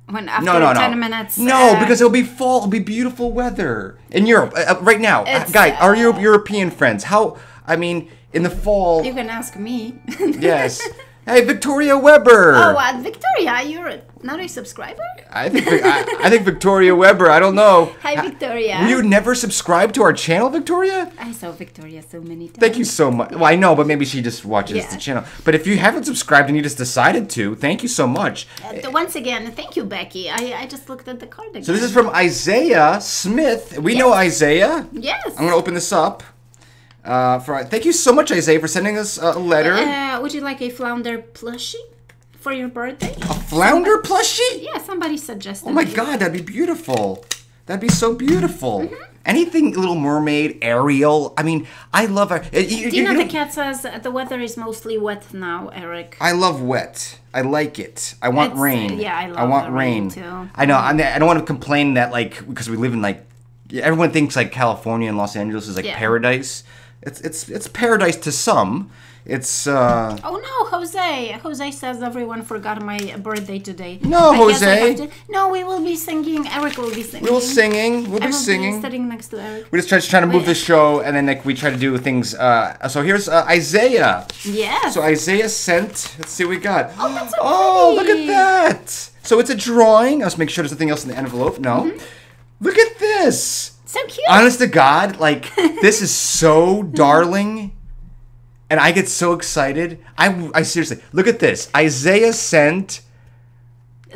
When after 10 minutes. No, because it'll be fall. It'll be beautiful weather in Europe right now, guys. Our European friends, I mean, in the fall. You can ask me. Yes. Hey, Victoria Weber. Oh, Victoria, you're not a subscriber? I think Victoria Weber. I don't know. Hi, Victoria. You never subscribe to our channel, Victoria? I saw Victoria so many times. Thank you so much. Well, I know, but maybe she just watches the channel. But if you haven't subscribed and you just decided to, thank you so much. Once again, thank you, Becky. I just looked at the card again. So this is from Isaiah Smith. We know Isaiah. Yes. I'm going to open this up. Thank you so much, Isaiah, for sending us a letter. Would you like a flounder plushie for your birthday? A flounder plushie? Yeah, somebody suggested. Oh my God, that'd be beautiful. That'd be so beautiful. Anything Little Mermaid, Ariel. I mean, I love her. Do you know the cat says the weather is mostly wet now, Eric? I love wet. I like it. I want rain. Yeah, I want rain too. I know. I don't want to complain that because we live in everyone thinks California and Los Angeles is paradise. It's paradise to some. It's Oh no, Jose. Jose says everyone forgot my birthday today. No, Jose. No, we will be singing. Eric will be singing. We'll be singing. Sitting next to Eric. We're just trying to move the show, and then we try to do things. So here's Isaiah. Yes. So Isaiah sent. Let's see what we got. Oh, that's so pretty. Look at that. So it's a drawing. Let's make sure there's nothing else in the envelope. No. Look at this. So cute. Honest to God, this is so darling, and I get so excited. I seriously, look at this. Isaiah sent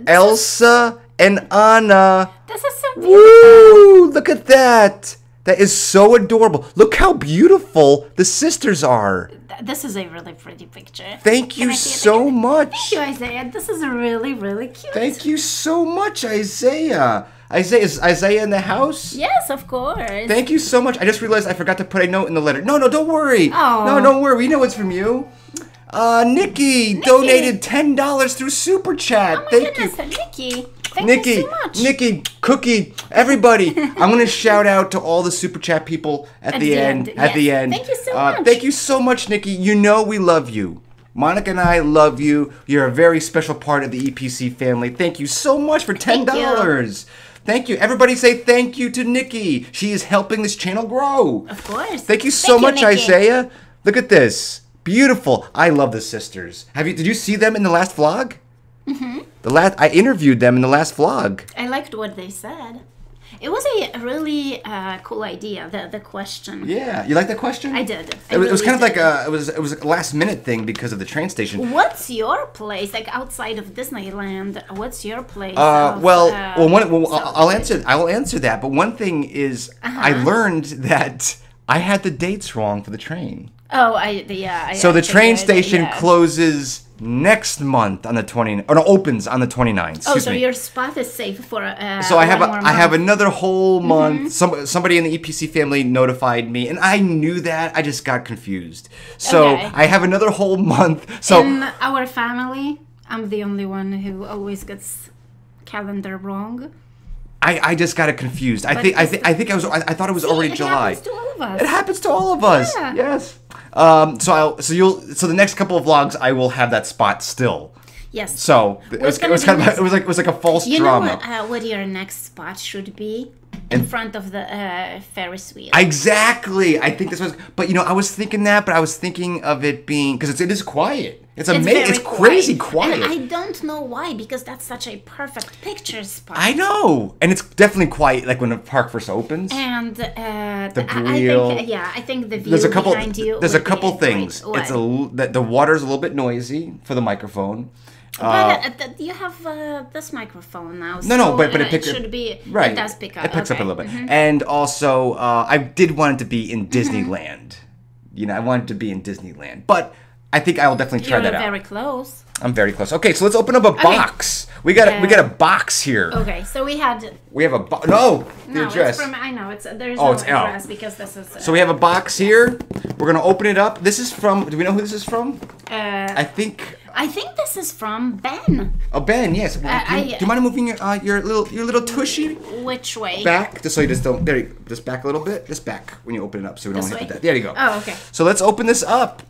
Elsa and Anna. This is so beautiful. Woo! Look at that. That is so adorable. Look how beautiful the sisters are. This is a really pretty picture. Thank you so much. Thank you, Isaiah. This is really, really cute. Thank you so much, Isaiah. Isaiah, is Isaiah in the house? Yes, of course. Thank you so much. I just realized I forgot to put a note in the letter. No, no, don't worry. Oh. No, don't worry. We know it's from you. Nikki donated $10 through Super Chat. Oh my goodness, thank you, Nikki. Thank you so much. Nikki, Cookie, everybody. I'm going to shout out to all the Super Chat people at the end. Thank you so much. Thank you so much, Nikki. You know we love you. Monica and I love you. You're a very special part of the EPC family. Thank you so much for $10. Thank you. Everybody say thank you to Nikki. She is helping this channel grow. Of course. Thank you so much, Nikki. Isaiah. Look at this. Beautiful. I love the sisters. Did you see them in the last vlog? Mm-hmm. I interviewed them in the last vlog. I liked what they said. It was a really cool idea, the question. Yeah, you like that question? I did. It was kind of like a last minute thing because of the train station. What's your place, like outside of Disneyland? What's your place? I'll answer that. But one thing is, I learned that I had the dates wrong for the train. So the train station closes next month on the 29th, or no, opens on the 29th. Excuse me. Your spot is safe for. So I have another whole month. Mm-hmm. Somebody in the EPC family notified me, and I knew that. I just got confused. So I have another whole month. So in our family, I'm the only one who always gets calendar wrong. I just got it confused. I thought it was already July. It happens to all of us. It happens to all of us. Yeah. Yes. So the next couple of vlogs I will have that spot still. Yes. So it was like a false drama. You know what your next spot should be? In front of the Ferris wheel. Exactly. I think this was. But you know, I was thinking that, but I was thinking of it being because it is quiet. It's amazing. It's crazy quiet. And I don't know why, because that's such a perfect picture spot. I know, and it's definitely quiet, like when the park first opens. And the grill. I think the view behind you. There's a couple things. It's the water's a little bit noisy for the microphone. But you have this microphone now. So but it does pick up. It picks up a little bit. Mm-hmm. And also, I did want it to be in Disneyland. Mm-hmm. You know, I wanted to be in Disneyland, but. I think I will definitely try that out. You're very close. I'm very close. Okay, so let's open up a box. We got a box here. Okay, so we have a box. No, the address. There's no address because this is. So we have a box here. We're gonna open it up. This is from. Do we know who this is from? I think this is from Ben. Oh, Ben, yes. Do you mind moving your little tushy? Which way? Back, just so you just don't. There you go. Just back a little bit. Just back when you open it up, so we don't hit that. There you go. Oh, okay. So let's open this up.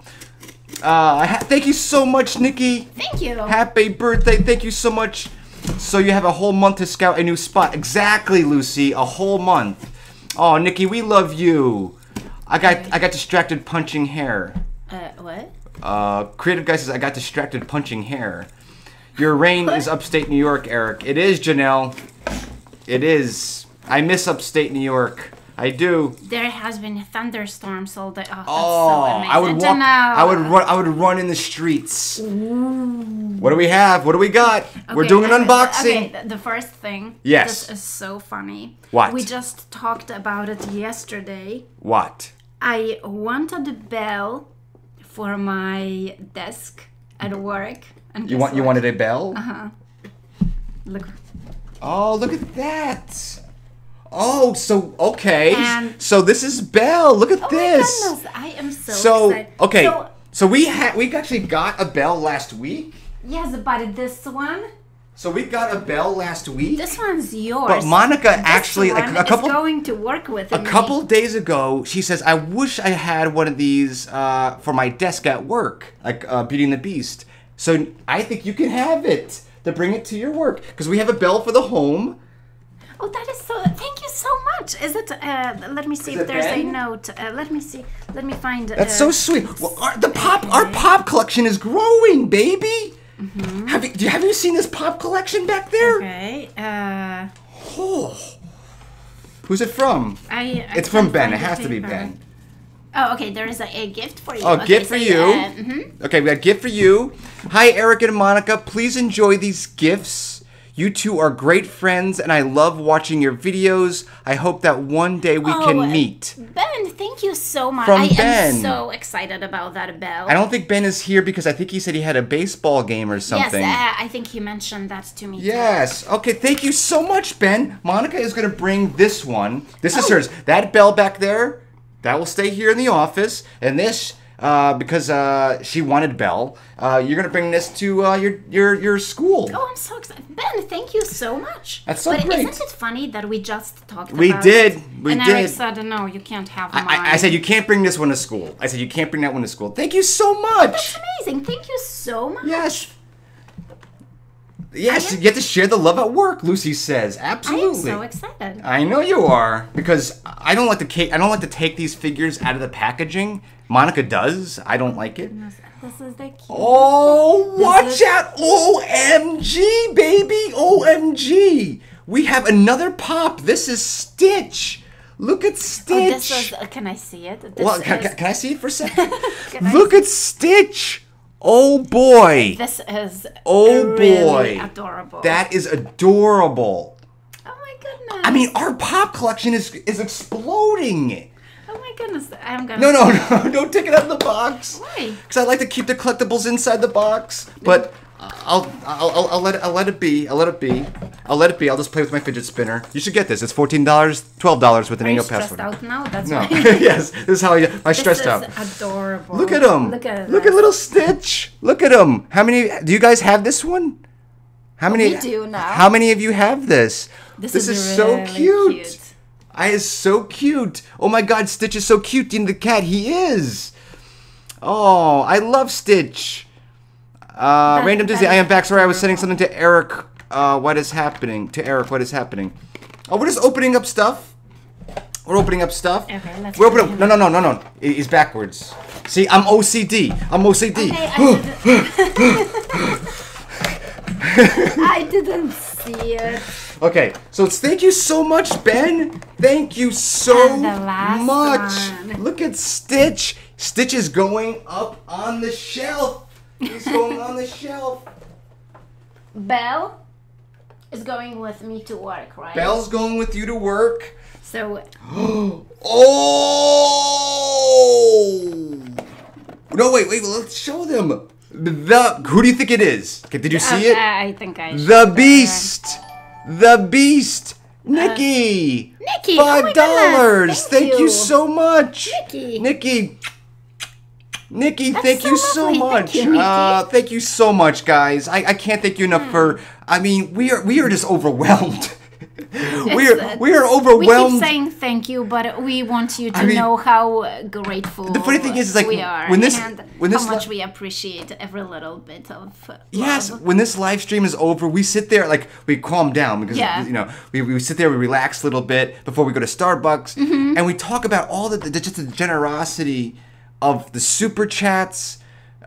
Thank you so much, Nikki. Thank you. Happy birthday. Thank you so much. So you have a whole month to scout a new spot. Exactly, Lucy. A whole month. Oh, Nikki, we love you. I got distracted punching hair. What? Creative Guy says, I got distracted punching hair. Your rain is upstate New York, Eric. It is, Janelle. It is. I miss upstate New York. I do. There has been a thunderstorm, so that's so amazing. I would run in the streets. Ooh. What do we have? What do we got? Okay, we're doing an unboxing. Okay, the first thing. Yes. This is so funny. What? We just talked about it yesterday. What? I wanted Belle for my desk at work. And you wanted a Belle? Uh-huh. Look. Oh, look at that. Oh, so, okay. So this is Belle. Look at this. Oh my goodness, I am so excited. Okay, so we actually got a Belle last week. Yes, but this one. So we got a Belle last week. This one's yours. But Monica actually, a couple days ago, she says, I wish I had one of these for my desk at work, like Beauty and the Beast. So I think you can have it to bring it to your work. Because we have a Belle for the home. Oh, that is so, thank you so much. Is it, let me see if there's a note. Let me see, let me find. That's so sweet. Well, our pop collection is growing, baby. Mm-hmm. Have you seen this pop collection back there? Okay. Who's it from? It's from Ben, it has to be Ben. Oh, okay, there is a gift for you. Oh, gift for you. Mm-hmm. Okay, we got a gift for you. Hi, Eric and Monica, please enjoy these gifts. You two are great friends, and I love watching your videos. I hope that one day we can meet. Ben, Thank you so much. From Ben. I am so excited about that, Belle. I don't think Ben is here because I think he said he had a baseball game or something. Yes, I think he mentioned that to me. Yes. Too. Okay, thank you so much, Ben. Monica is going to bring this one. This is hers. That Belle back there, that will stay here in the office. And this, because she wanted Belle, you're going to bring this to your school. Oh, I'm so excited. Ben, thank you so much. That's so great. But isn't it funny that we just talked about it? We did. And Eric said, no, you can't have mine. I said, you can't bring this one to school. I said, you can't bring that one to school. Thank you so much. Oh, that's amazing. Thank you so much. Yes. Yes, you get to share the love at work, Lucy says. Absolutely. I am so excited. I know you are, because I don't like to take these figures out of the packaging. Monica does. I don't like it. This is the cutest. Oh, watch out! OMG, baby! OMG! We have another pop. This is Stitch. Look at Stitch. Oh, this is, can I see it? This can I see it for a second? Look at Stitch. Oh boy. This is really adorable. That is adorable. Oh my goodness. I mean, our pop collection is exploding. Oh my goodness, I'm gonna... No, don't take it out of the box. Why? Because I like to keep the collectibles inside the box, but I'll let it be. I'll just play with my fidget spinner. You should get this. It's $14, $12 with an annual password. Are you stressed out now? That's no. Yes, this is how I stressed out. This is adorable. Look at him. Look at little Stitch. Look at him. How many, do you guys have this one? How many? We do now. How many of you have this? This is really so cute. Is so cute. Oh my God, Stitch is so cute. In the cat, he is. Oh, I love Stitch. Random Disney. I am back. Sorry, I was sending something to Eric. What is happening? To Eric, what is happening? Oh, we're just opening up stuff. We're opening up stuff. Okay, let's. We're opening. No. It's backwards. See, I'm OCD. I'm OCD. Okay, I didn't see it. Okay, so thank you so much, Ben. Thank you so much. Look at Stitch. Stitch is going up on the shelf. He's going on the shelf. Belle is going with me to work, right? Belle's going with you to work. So. Oh! No, wait. Let's show them. Who do you think it is? Okay, did you see it? I think I. The Beast. The Beast, Nikki. Nikki, $5. Thank you so much, Nikki. Nikki, thank you so much. Thank you so much, guys. I can't thank you enough for. I mean, we are just overwhelmed. we are overwhelmed. We keep saying thank you, but we want you to know how grateful. The funny thing is like we are how much we appreciate every little bit of love. Yes, when this live stream is over, we sit there like we calm down because you know we sit there, we relax a little bit before we go to Starbucks, and we talk about all the generosity of the super chats.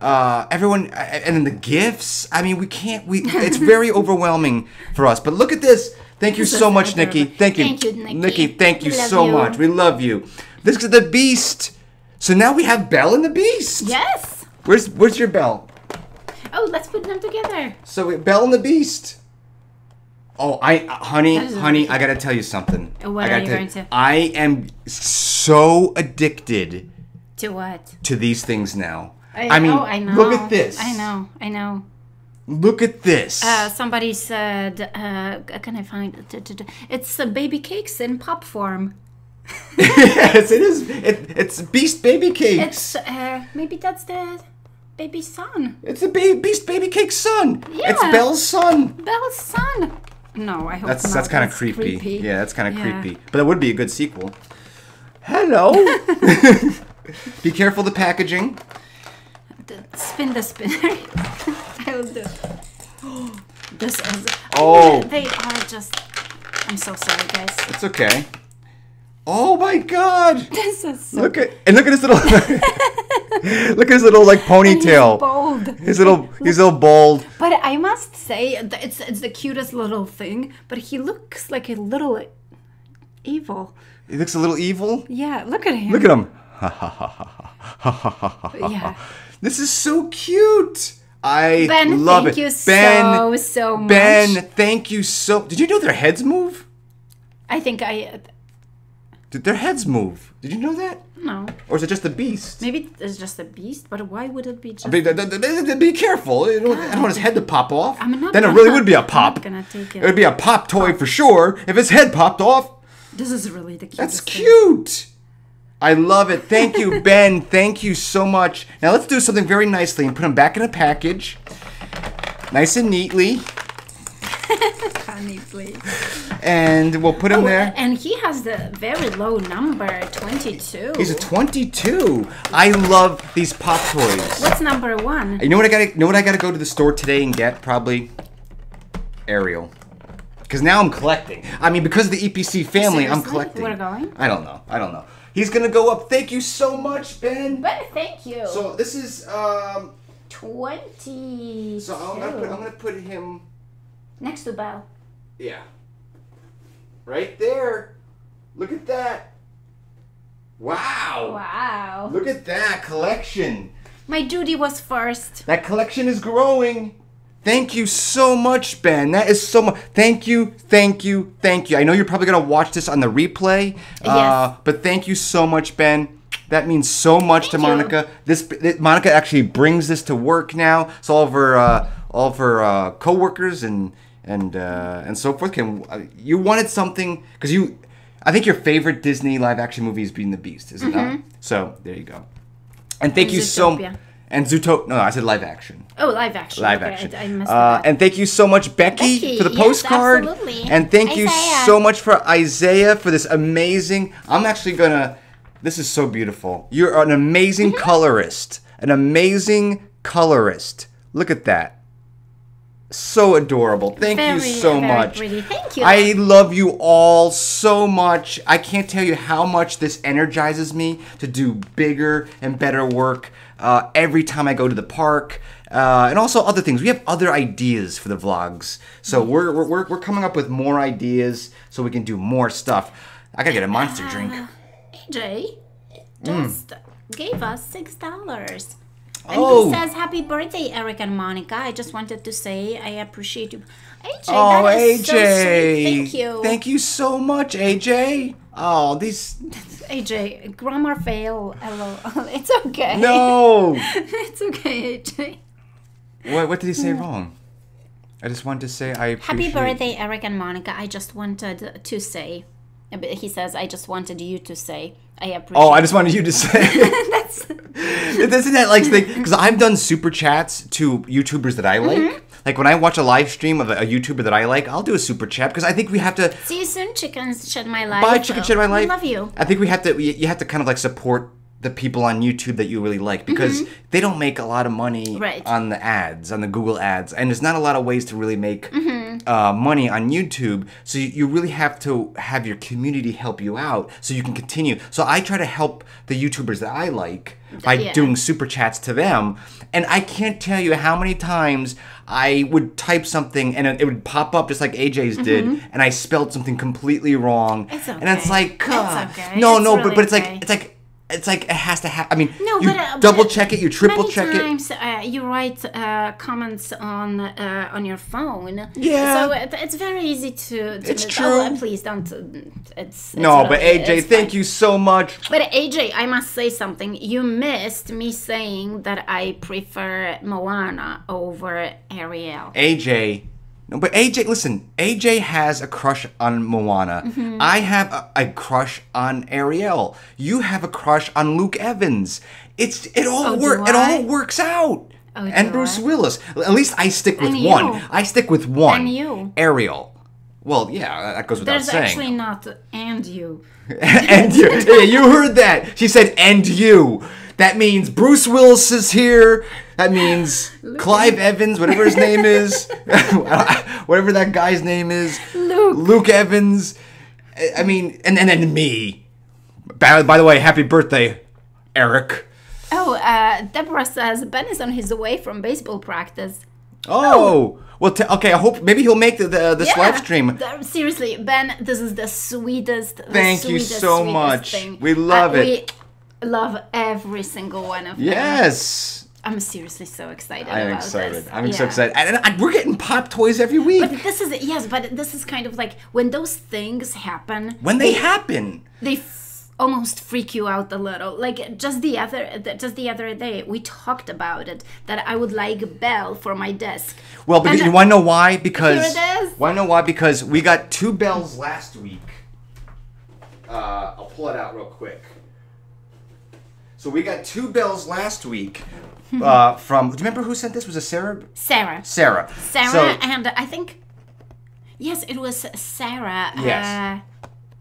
Everyone, and then the gifts. I mean, it's very overwhelming for us. But look at this. Thank you so much, Nikki. Thank you. Thank you, Nikki. Nikki, thank you so much. We love you. This is the Beast. So now we have Belle and the Beast. Yes. Where's your Belle? Oh, let's put them together. So Belle and the Beast. Oh, honey, I gotta tell you something. What are you going to? I am so addicted. To what? To these things now. I mean, look at this. I know. Look at this. Somebody said, can I find it? It's baby cakes in pop form. Yes, it is. It's Beast baby cakes. It's, maybe that's the baby's son. It's the Beast baby cake son. Yeah. It's Belle's son. Belle's son. No, I hope not. That's kind of creepy. Yeah, that's kind of creepy. But it would be a good sequel. Hello. Be careful the packaging. Spin the spinner. I will do it. This is. Oh. They are just. I'm so sorry, guys. It's okay. Oh my God. This is. So look at his little. Look at his little like ponytail. And he's bald. He's a little bald. But I must say, it's the cutest little thing. But he looks like a little evil. He looks a little evil. Yeah. Look at him. Look at him. Ha ha ha ha ha ha. Yeah. This is so cute. I love it. Ben, thank you so much. Ben, thank you so. Did you know their heads move? I think I. Did their heads move? Did you know that? No. Or is it just the Beast? Maybe it's just the Beast, but why would it be just... Be careful. I don't want his head to pop off. Then it really would be a pop. It would be a pop toy for sure if his head popped off. This is really the cutest. That's cute. I love it. Thank you, Ben. Thank you so much. Now let's do something very nicely and put them back in a package. Nice and neatly. Neatly. And we'll put him there. And he has the very low number, 22. He's a 22. I love these pop toys. What's number one? You know what I gotta go to the store today and get? Probably Ariel. Because now I'm collecting. I mean, because of the EPC family, seriously? I'm collecting. Where are going? I don't know. I don't know. He's gonna go up. Thank you so much, Ben. But thank you. So this is 20. So I'm gonna put him next to Belle. Yeah. Right there. Look at that. Wow. Wow. Look at that collection. My Judy was first. That collection is growing. Thank you so much, Ben. That is so much. Thank you, thank you, thank you. I know you're probably going to watch this on the replay. Yes. But thank you so much, Ben. That means so much to Monica. This Monica actually brings this to work now. So all of her co-workers and so forth. You wanted something because you, I think your favorite Disney live action movie is Beauty and the Beast, is it not? So there you go. And thank you so much. And Zuto, no, I said live action. Oh, live action. Live action. I messed up. And thank you so much, Becky for the postcard. Absolutely. And thank you so much for Isaiah for this amazing. I'm actually gonna. This is so beautiful. You're an amazing colorist. An amazing colorist. Look at that. So adorable. Thank you so much. Pretty. Thank you. I love you all so much. I can't tell you how much this energizes me to do bigger and better work every time I go to the park and also other things. We have other ideas for the vlogs. So we're coming up with more ideas so we can do more stuff. I gotta get a monster drink. AJ just gave us $6. And he says, happy birthday, Eric and Monica. I just wanted to say I appreciate you. AJ, oh, that is AJ. So sweet. Thank you. Thank you so much, AJ. Oh, these... AJ, grammar fail. Hello. It's okay. No. It's okay, AJ. What did he say wrong? I just wanted to say I appreciate... Happy birthday, Eric and Monica. I just wanted to say... He says, I just wanted you to say, I appreciate I just wanted you to say. That's... Isn't that like thing? Because I've done super chats to YouTubers that I like. Like when I watch a live stream of a YouTuber that I like, I'll do a super chat because I think we have to... See you soon, Chickens Shed My Life. Bye, Chicken Shed My Life. I love you. I think we have to, you have to kind of like support the people on YouTube that you really like because they don't make a lot of money on the ads, on the Google ads. And there's not a lot of ways to really make... money on YouTube, so you really have to have your community help you out so you can continue. So I try to help the YouTubers that I like by doing super chats to them, and I can't tell you how many times I would type something and it would pop up just like AJ's did, and I spelled something completely wrong. It's okay. And it's like, it's okay. But it's like it has to happen. I mean, you double check it, you triple check it. Many times you write comments on your phone. Yeah. So it's very easy to it's true. Oh, please don't. It's no, but AJ, thank you so much. But AJ, I must say something. You missed me saying that I prefer Moana over Ariel. AJ. No, but AJ, listen, AJ has a crush on Moana. I have a crush on Ariel. You have a crush on Luke Evans. It all works out. Oh, and Bruce Willis. At least I stick with one. I stick with one. And you. Ariel. Well, yeah, that goes without saying. There's actually not and you. And you. Yeah, you heard that. She said and you. That means Bruce Willis is here. That means Luke. Clive Evans, whatever his name is. Whatever that guy's name is. Luke. Luke Evans. I mean, and then me. By the way, happy birthday, Eric. Oh, Deborah says Ben is on his way from baseball practice. Oh. Well, okay, I hope maybe he'll make this live stream. Seriously, Ben, this is the sweetest thing. We love it. Love every single one of them. Yes. I'm seriously so excited about this. I'm so excited. And we're getting pop toys every week. But this is, but this is kind of like when those things happen. When they happen. They almost freak you out a little. Like just the other day we talked about it, that I would like Belle for my desk. Well, because you want to know why? Because here it is. Want to know why? Because we got two Belles last week. I'll pull it out real quick. So we got two Belles last week. From, do you remember who sent this? Was it Sarah? Sarah. So, and I think, yes, it was Sarah. Yes.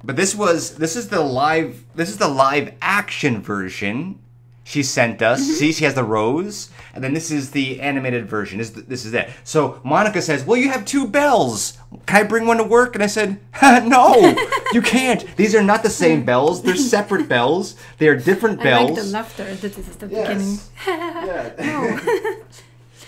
But this is the live action version she sent us. See, she has the rose, and then this is the animated version. This is it. So Monica says, "Well, you have two Belles. Can I bring one to work?" And I said, "No, you can't. These are not the same Belles. They're separate Belles. They are different Belles." I like the laughter that is at the beginning. Yeah.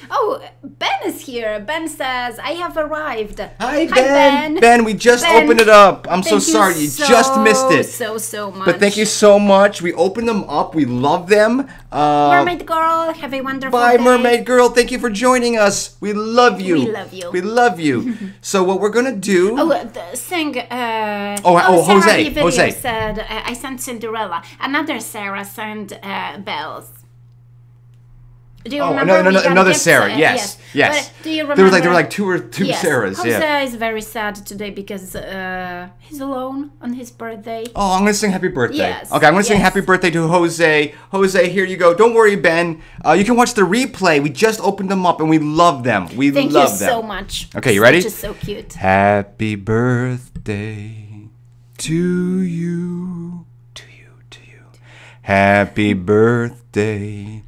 Oh, Ben is here. Ben says, I have arrived. Hi, Ben. Ben, we just opened it up. I'm so sorry. You just missed it. So much. But thank you so much. We opened them up. We love them. Mermaid Girl, have a wonderful day. Bye, Mermaid Girl. Thank you for joining us. We love you. We love you. So what we're going to do... Jose said, I sent Cinderella. Another Sarah sent Bells. Do you remember? No, another Sarah. Yes. But do you remember? There were like two Sarahs. Jose is very sad today because he's alone on his birthday. Oh, I'm gonna sing happy birthday. Yes. Okay, I'm gonna sing happy birthday to Jose. Jose, here you go. Don't worry, Ben. You can watch the replay. We just opened them up and we love them. Thank you so much. Okay, you ready? Which is so cute. Happy birthday to you, Happy birthday.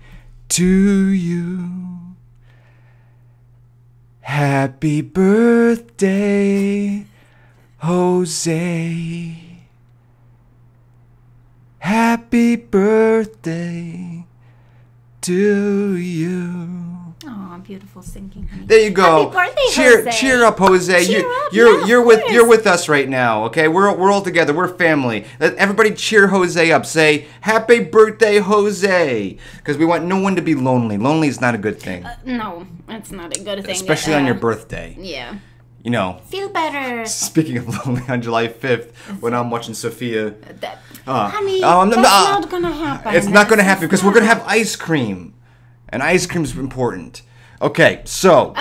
To you, happy birthday, Jose. Happy birthday to you. Oh, beautiful singing. There you go. Happy birthday, cheer up, Jose. You're with us right now. Okay, we're all together. We're family. Let everybody cheer Jose up. Say happy birthday, Jose, because we want no one to be lonely. Lonely is not a good thing. No, it's not a good thing, especially on your birthday. Yeah. You know. Feel better. Speaking of lonely, on July 5th, when I'm watching Sofia. Honey, that's not gonna happen. It's not gonna happen because we're gonna have ice cream. And ice cream is important. Okay, so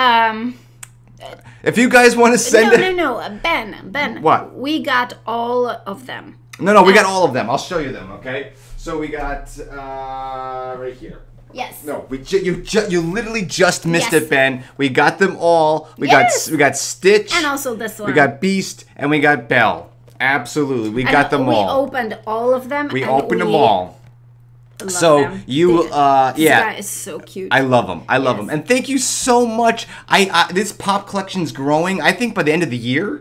if you guys want to send Ben. What? We got all of them. No, we got all of them. I'll show you them. Okay, so we got right here. Yes. No, you literally just missed it, Ben. We got them all. We got Stitch, and also this one. We got Beast, and we got Belle. Absolutely, we got them all. We opened all of them. We opened them all. That is so cute. I love them. And thank you so much. This pop collection's growing. I think by the end of the year,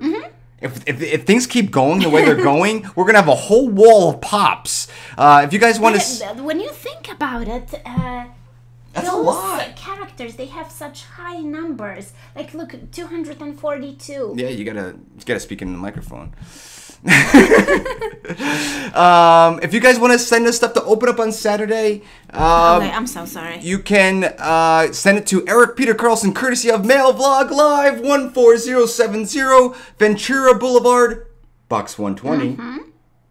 if things keep going the way they're going, we're gonna have a whole wall of pops. If you guys want to, when you think about it, that's a lot. Characters, they have such high numbers. Like, look, 242. Yeah, you gotta speak in the microphone. If you guys want to send us stuff to open up on Saturday, okay, I'm so sorry. You can send it to Eric Peter Carlson, courtesy of Mail Vlog Live, 14070 Ventura Boulevard, Box 120.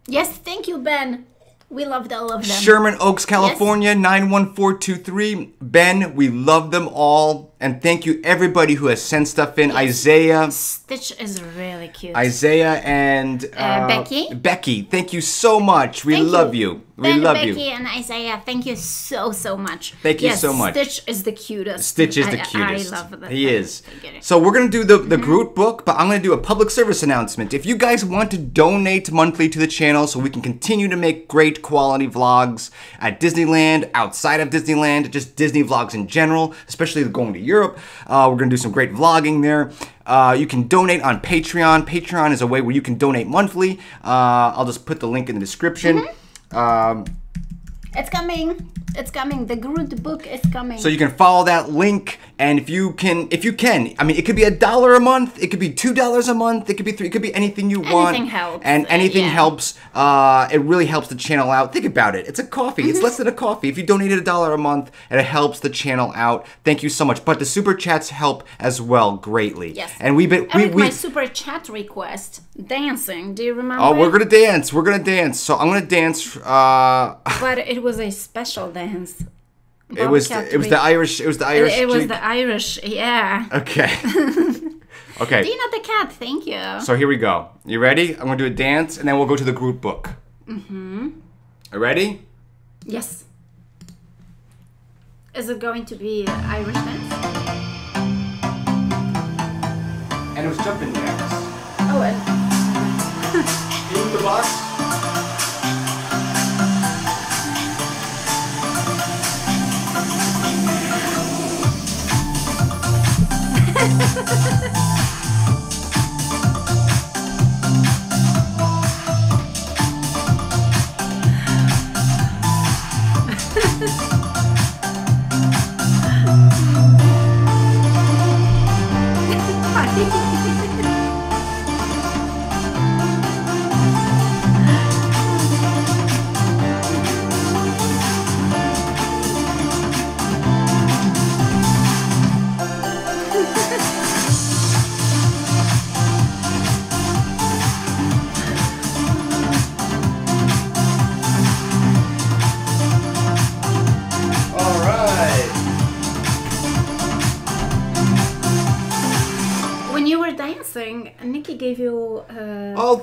Yes, thank you, Ben. We loved all of them. Sherman Oaks, California, 91423. Ben, we love them all. And thank you, everybody who has sent stuff in. Yes. Isaiah. Stitch is really cute. Isaiah and... Becky. Becky, thank you so much. We love you. Becky and Isaiah, thank you so much. Thank you so much. Stitch is the cutest. Stitch is the cutest. I love that. He is. So we're going to do the Groot book, but I'm going to do a public service announcement. If you guys want to donate monthly to the channel so we can continue to make great quality vlogs at Disneyland, outside of Disneyland, just Disney vlogs in general, especially going to Europe, we're going to do some great vlogging there. You can donate on Patreon. Patreon is a way where you can donate monthly. I'll just put the link in the description. It's coming. It's coming. The Groot book is coming. So you can follow that link, and if you can, I mean, it could be $1 a month, it could be $2 a month, it could be $3, it could be anything you want. Anything helps. And anything helps. It really helps the channel out. Think about it. It's a coffee. It's less than a coffee. If you donated $1 a month, and it helps the channel out. Thank you so much. But the super chats help as well greatly. Yes. And we've been my super chat request dancing. Do you remember? Oh, we're gonna dance. We're gonna dance. So I'm gonna dance. But it was a special dance. It was the Irish. Yeah. Okay. Okay. Dina the cat. Thank you. So here we go. You ready? I'm gonna do a dance, and then we'll go to the group book. Mm-hmm. Are you ready? Yes. Is it going to be an Irish dance? And it was jumping jacks. Oh, and... in the box.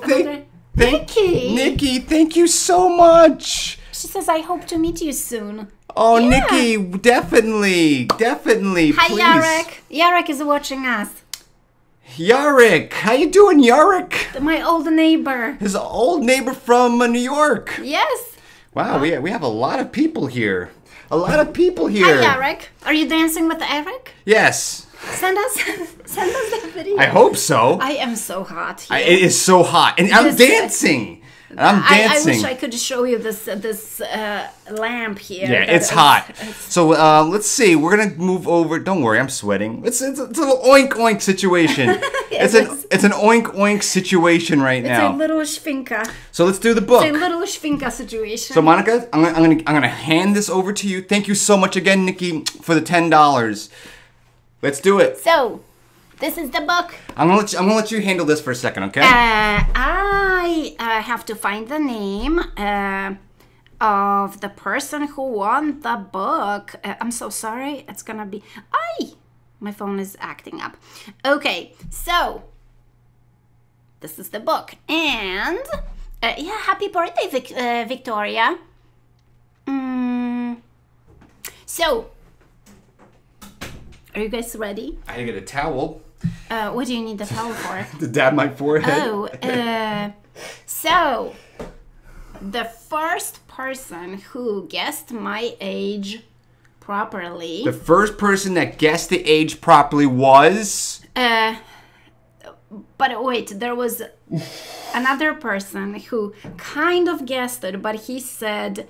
Gave you Micky, thank you so much. She says I hope to meet you soon. Oh yeah. Micky, definitely. Hi please. Yarek is watching us. Yarek, how you doing, Yarek? My old neighbor. His old neighbor from New York. Yes. Wow, we have a lot of people here. Hi Yarek. Are you dancing with Eric? Yes. Send us that video. I hope so. I am so hot here. It is so hot. And I'm dancing. I wish I could show you this lamp here. Yeah, it's hot. So let's see. We're gonna move over. Don't worry, I'm sweating. It's a little oink oink situation. it's an oink oink situation right now. It's a little schfinka. So let's do the book. It's a little schfinka situation. So Monica, I'm gonna hand this over to you. Thank you so much again, Micky, for the $10. Let's do it. So, this is the book. I'm gonna let you handle this for a second, okay? I have to find the name of the person who won the book. I'm so sorry. It's gonna be. My phone is acting up. Okay, so this is the book, and yeah, happy birthday, Victoria. So. Are you guys ready? I gotta get a towel. What do you need the towel for? To dab my forehead. Oh, so the first person who guessed my age properly. The first person that guessed the age properly was. But wait, there was another person who kind of guessed it, but he said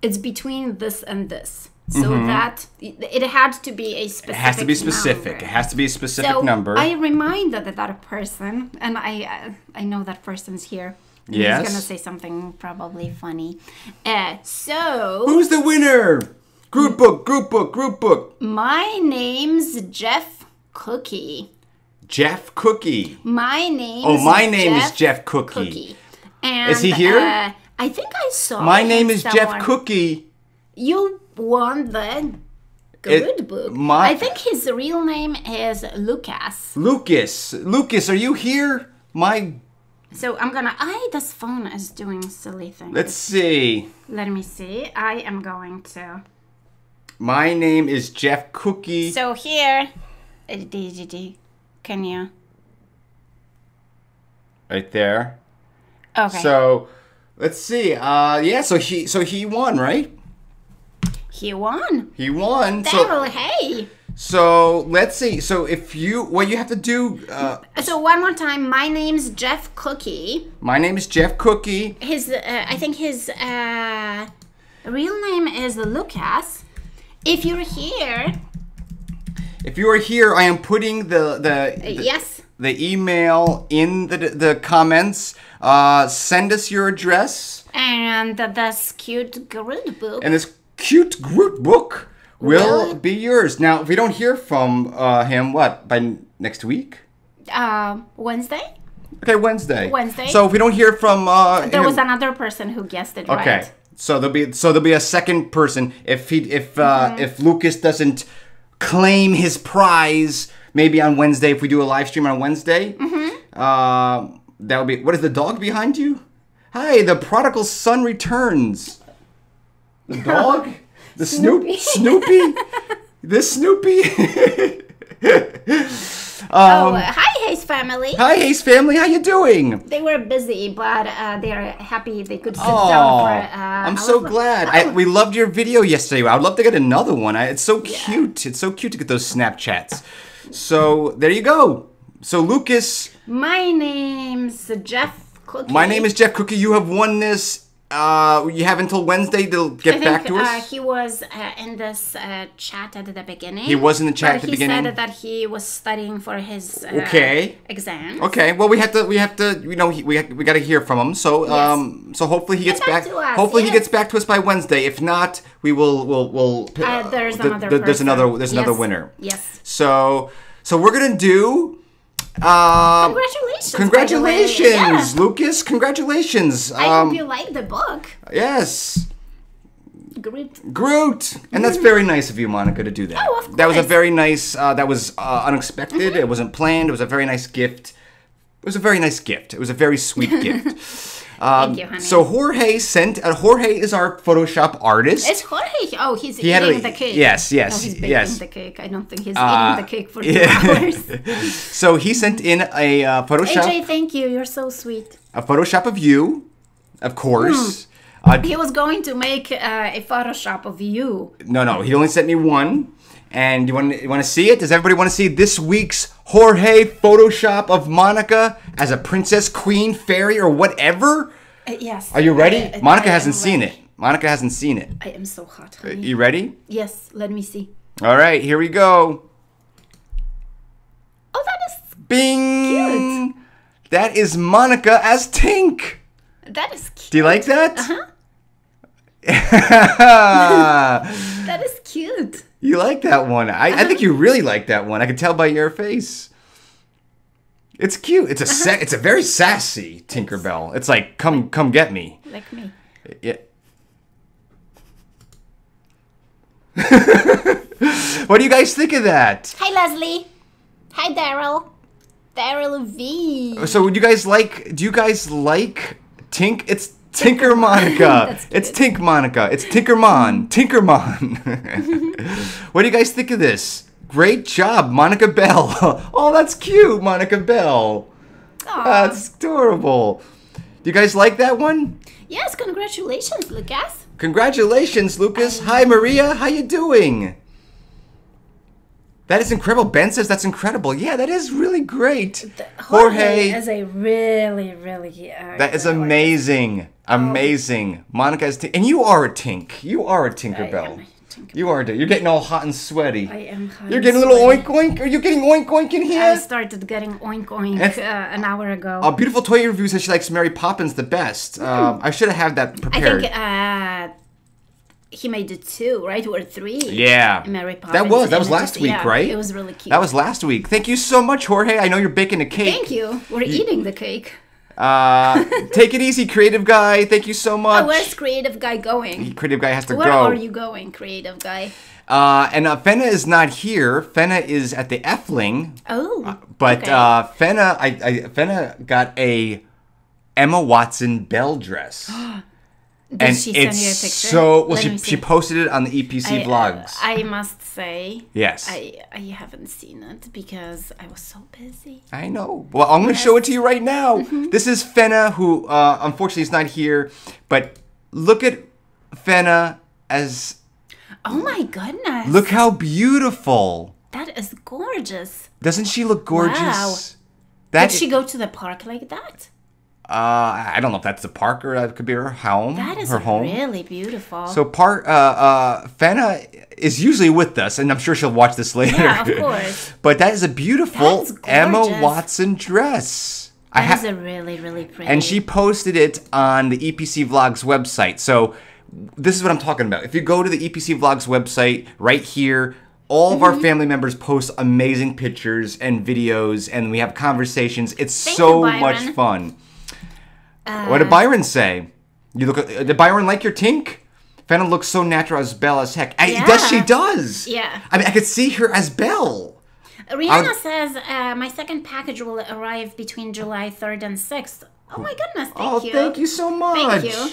it's between this and this. So that it had to be a specific. It has to be specific. Number. It has to be a specific number. I reminded that person, and I know that person's here. Yes. He's gonna say something probably funny. So who's the winner? Group book. My name's Jeff Cookie. Jeff Cookie. My name is Jeff Cookie. And is he here? I think I saw. My name is Jeff Cookie. You won the good book. I think his real name is Lucas. Lucas, are you here? So I'm gonna. This phone is doing silly things. Let's see. Let me see. I am going to. My name is Jeff Cookie. So here, can you? Right there. Okay. So, let's see. Yeah. So he won, right? He won. So let's see. So if you, what you have to do. So one more time. My name's Jeff Cookie. His, I think his Real name is Lucas. If you're here... If you are here, I am putting the email in the comments. Send us your address. And this cute Groot book. And this cute Groot book will be yours. Now, if we don't hear from him, what, by next week? Wednesday? Okay, Wednesday. Wednesday. So if we don't hear from... there was another person who guessed it right. Okay, so there'll be a second person. If Lucas doesn't... claim his prize maybe on Wednesday, if we do a live stream on Wednesday. That would be... What is the dog behind you? Hi, the prodigal son returns. The dog? The Snoopy? Snoopy? This Snoopy? Hi, Hayes family. Hi, Hayes family. How you doing? They were busy, but they're happy they could sit down for... I'm so glad. We loved your video yesterday. I would love to get another one. It's so cute. It's so cute to get those Snapchats. So there you go. So Lucas... My name's Jeff Cookie. My name is Jeff Cookie. You have won this. You have until Wednesday to get back to us? He was in this chat at the beginning. He was in the chat at the beginning? He said that he was studying for his exam. Okay. Well, we have to, you know, we got to hear from him. So, so hopefully he gets back. Hopefully he gets back to us by Wednesday. If not, we will, there's another winner. Yes. So we're going to do... congratulations, Lucas, congratulations. I hope you like the book. Yes. Groot. And that's very nice of you, Monica, to do that. Oh, of course. That was a very nice, that was unexpected. It wasn't planned. It was a very nice gift. It was a very nice gift. It was a very sweet gift. Thank you, honey. So Jorge sent, Jorge is our Photoshop artist. It's Jorge. Oh, he's eating the cake. Yes, yes, no, he's baking the cake. I don't think he's eating the cake for 2 hours. So he sent in a Photoshop. AJ, thank you. You're so sweet. A Photoshop of you, of course. He was going to make a Photoshop of you. No, he only sent me one. And you want to see it? Does everybody want to see this week's Jorge Photoshop of Monica as a princess, queen, fairy, or whatever? Yes. Are you ready? Monica hasn't seen it. Monica hasn't seen it. I am so hot, honey. You ready? Yes. Let me see. All right. Here we go. Oh, that is Bing. Cute. That is Monica as Tink. That is cute. Do you like that? Uh-huh. That is cute. You like that one. I think you really like that one. I can tell by your face. It's cute. It's a it's a very sassy Tinkerbell. It's like come get me. Like me. Yeah. What do you guys think of that? Hi Leslie. Hi Daryl. Daryl V. So do you guys like Tink? It's Tinker Monica. It's Tink Monica. It's Tinkermon. Tinkermon. What do you guys think of this? Great job, Monica Belle. Oh, that's cute, Monica Belle. Aww. That's adorable. Do you guys like that one? Yes, congratulations, Lucas. Congratulations, Lucas. Hi, Maria. How you doing? That is incredible. Ben says that's incredible. Yeah, that is really great. Jorge is a really, really... that is amazing. Amazing. Monica is... And you are a Tink. You are a Tinkerbell. You are. You're getting all hot and sweaty. I am hot. You're getting a little oink oink. Are you getting oink oink in here? I started getting oink oink an hour ago. A beautiful toy review says she likes Mary Poppins the best. I should have had that prepared. I think... he made it 2, right? Or 3. Yeah. Mary Poppins. That was last week, right? It was really cute. That was last week. Thank you so much, Jorge. I know you're baking a cake. Thank you. We're eating the cake. Take it easy, creative guy. Thank you so much. Where's creative guy going? Creative guy has to go. Where are you going, creative guy? And Fenna is not here. Fenna is at the Efteling. Oh. But okay. Fenna, Fenna got a Emma Watson Belle dress. Did she send you a picture? So well, she posted it on the EPC Vlogs. I must say, yes, I haven't seen it because I was so busy. I know. Well, I'm going to show it to you right now. This is Fenna, who unfortunately is not here, but look at Fenna as... Oh my goodness! Look how beautiful. That is gorgeous. Doesn't she look gorgeous? Wow. Did she go to the park like that? I don't know if that's the park or that could be her home. That is really beautiful. So Fenna is usually with us, and I'm sure she'll watch this later. Yeah, of course. But that is a beautiful Emma Watson dress. That is a really pretty. And she posted it on the EPC Vlogs website. So this is what I'm talking about. If you go to the EPC Vlogs website right here, all of our family members post amazing pictures and videos, and we have conversations. It's so much fun. What did Byron say? You look. Did Byron like your tink? Fenna looks so natural as Belle as heck. Yeah. She does. Yeah. I mean, I could see her as Belle. Rihanna says, my second package will arrive between July 3rd and 6th. Oh my goodness, thank you. Oh, thank you so much. Thank you.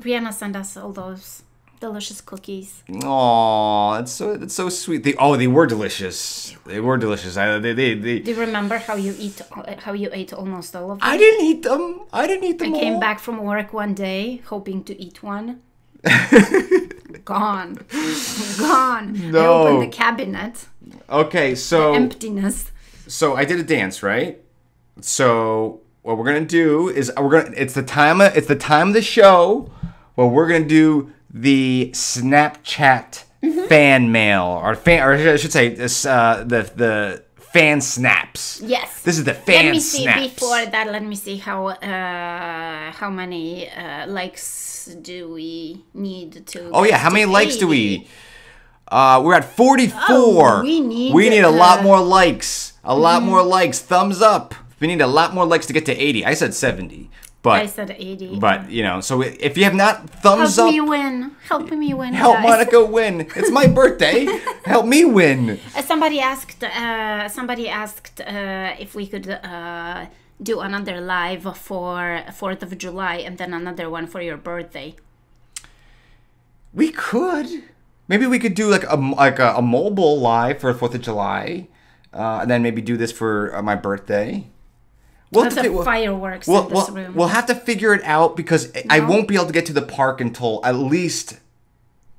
Rihanna sent us all those delicious cookies. Oh, that's so sweet. They were delicious. They were delicious. Do you remember how you ate almost all of them? I didn't eat them. I came back from work one day hoping to eat one. Gone. Gone. No. I opened the cabinet. Okay, so the emptiness. So I did a dance, right? So what we're gonna do is it's the time of the show where we're gonna do the Snapchat fan mail, or I should say this, the fan snaps. Yes. This is the fan snaps. Let me see before that. Let me see how many likes do we need to? Oh yeah, how many likes do we? We're at 44. Oh, we need a lot more likes. A lot more likes. Thumbs up. We need a lot more likes to get to 80. I said 70, but I said 80. But you know, so if you have not thumbs up, help me win. Help me win. Help Monica win. It's my birthday. Help me win. Somebody asked. If we could do another live for 4th of July and then another one for your birthday. We could. Maybe we could do like a mobile live for 4th of July, and then maybe do this for my birthday. We'll have to figure it out because I won't be able to get to the park until at least.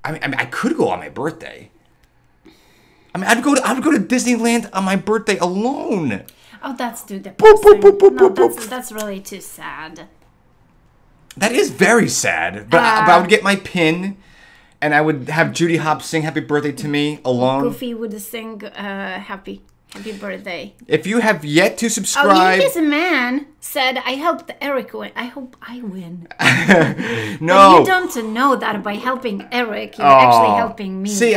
I mean, I could go on my birthday. I mean, I'd go to Disneyland on my birthday alone. Oh, that's too depressing. No, that's really too sad. That is very sad. But I would get my pin, and I would have Judy Hopps sing "Happy Birthday" to me alone. Goofy would sing Happy birthday. If you have yet to subscribe. Oh, this man said, I helped Eric win. I hope I win. No. But you don't know that by helping Eric, you're actually helping me. See,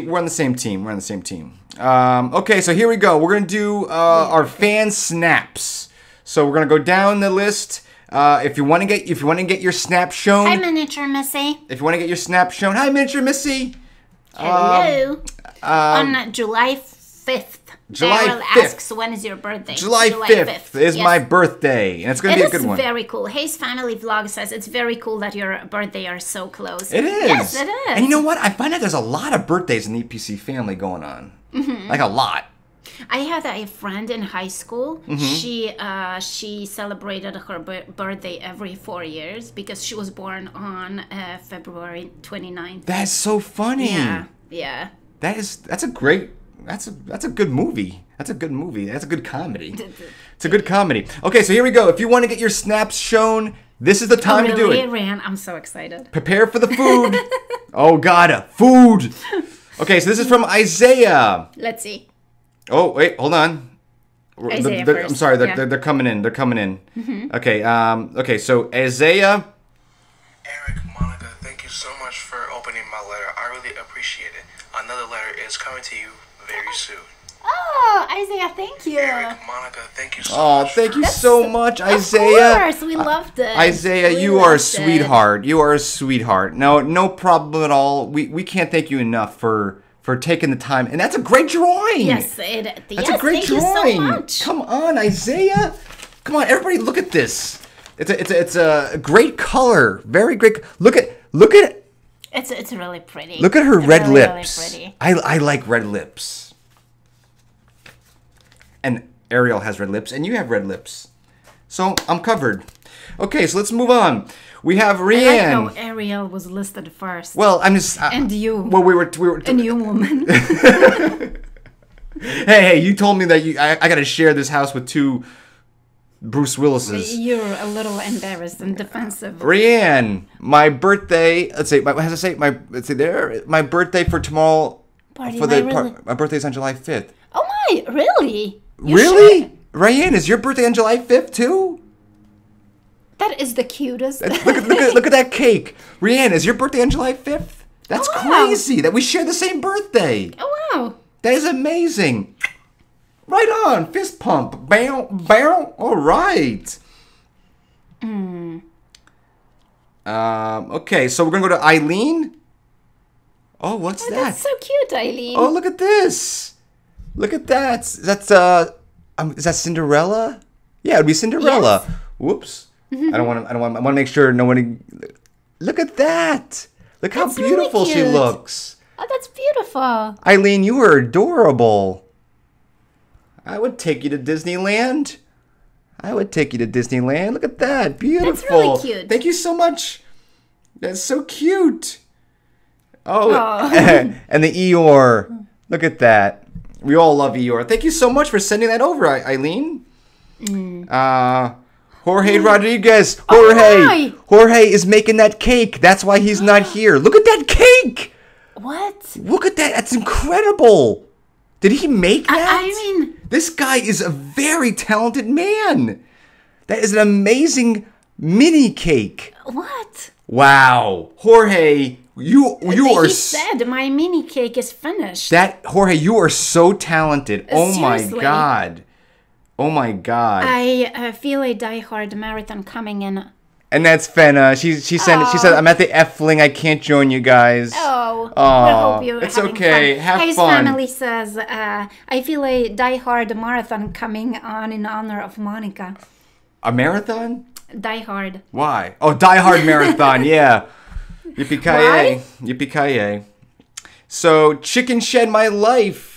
we're on the same team. We're on the same team. Okay, so here we go. We're going to do our fan snaps. So we're going to go down the list. If you want to get your snap shown. Hi, Miniature Missy. If you want to get your snap shown. Hi, Miniature Missy. Hello. On July 5th. Daryl asks, when is your birthday? July 5th is my birthday, and it's going to be a good one. It is very cool. Hayes Family Vlog says, it's very cool that your birthday are so close. It is. Yes, it is. And you know what? I find that there's a lot of birthdays in the EPC family going on. Like a lot. I had a friend in high school. She celebrated her birthday every 4 years because she was born on February 29th. That's so funny. Yeah. Yeah. That's a good movie. That's a good movie. That's a good comedy. It's a good comedy. Okay, so here we go. If you want to get your snaps shown, this is the time to do it. I'm so excited. Prepare for the food. Oh, God. Food. Okay, so this is from Isaiah. Let's see. Oh, wait. Hold on. Isaiah first. I'm sorry. They're coming in. They're coming in. Okay. Okay, so Isaiah. Eric, Monica, thank you so much for opening my letter. I really appreciate it. Another letter is coming to you very soon. Oh, Isaiah, thank you. Eric, Monica, thank you so much. Oh, thank you so much, Isaiah. Of course, we loved it. Isaiah, you are a sweetheart. You are a sweetheart. No, no problem at all. We can't thank you enough for taking the time. And that's a great drawing. Yes, that's a great drawing. Thank you so much. Come on, Isaiah. Come on, everybody, look at this. It's a great color. Very great. Look at it. It's really pretty. Look at her red lips. Really pretty. I like red lips. And Ariel has red lips, and you have red lips. So I'm covered. Okay, so let's move on. We have Rianne. I like how Ariel was listed first. Well, I'm just. And you. Well, we were. And you, woman. Hey, you told me that I got to share this house with two Bruce Willis's. You're a little embarrassed and defensive. Rianne, my birthday. My birthday for tomorrow. Party, for the my birthday's on July 5th. Oh my! Really? You really? Sure? Rianne, is your birthday on July 5th too? That is the cutest. Look at that cake. Rianne, is your birthday on July 5th? That's crazy that we share the same birthday. Oh wow! That is amazing. Right on, fist pump, bow, bow. All right. Okay, so we're gonna go to Eileen. Oh, what's that? That's so cute, Eileen. Oh, look at this. Look at that. That's is that Cinderella? Yeah, it'd be Cinderella. Yes. Whoops. I want to make sure no one. Look at that. Look how beautiful she looks. Oh, that's beautiful. Eileen, you are adorable. I would take you to Disneyland. I would take you to Disneyland. Look at that. Beautiful. That's really cute. Thank you so much. That's so cute. Oh, and the Eeyore. Look at that. We all love Eeyore. Thank you so much for sending that over, Eileen. Jorge Rodriguez. Jorge is making that cake. That's why he's not here. Look at that cake. What? Look at that. That's incredible. Did he make that? I mean, this guy is a very talented man. That is an amazing mini cake. What? Wow, Jorge, you are. He said my mini cake is finished. Jorge, you are so talented. Oh seriously. My God. Oh my God. I feel a diehard marathon coming in. And that's Fenna. She said, I'm at the Efteling. I can't join you guys. Oh, hope you're it's okay. Fun. Have Hayes fun. Family says, I feel a diehard marathon coming on in honor of Monica. A marathon? Diehard. Why? Oh, diehard marathon. Yeah. Yippee-ki-yay. Yippee-ki-yay. So, Chicken Shed My Life.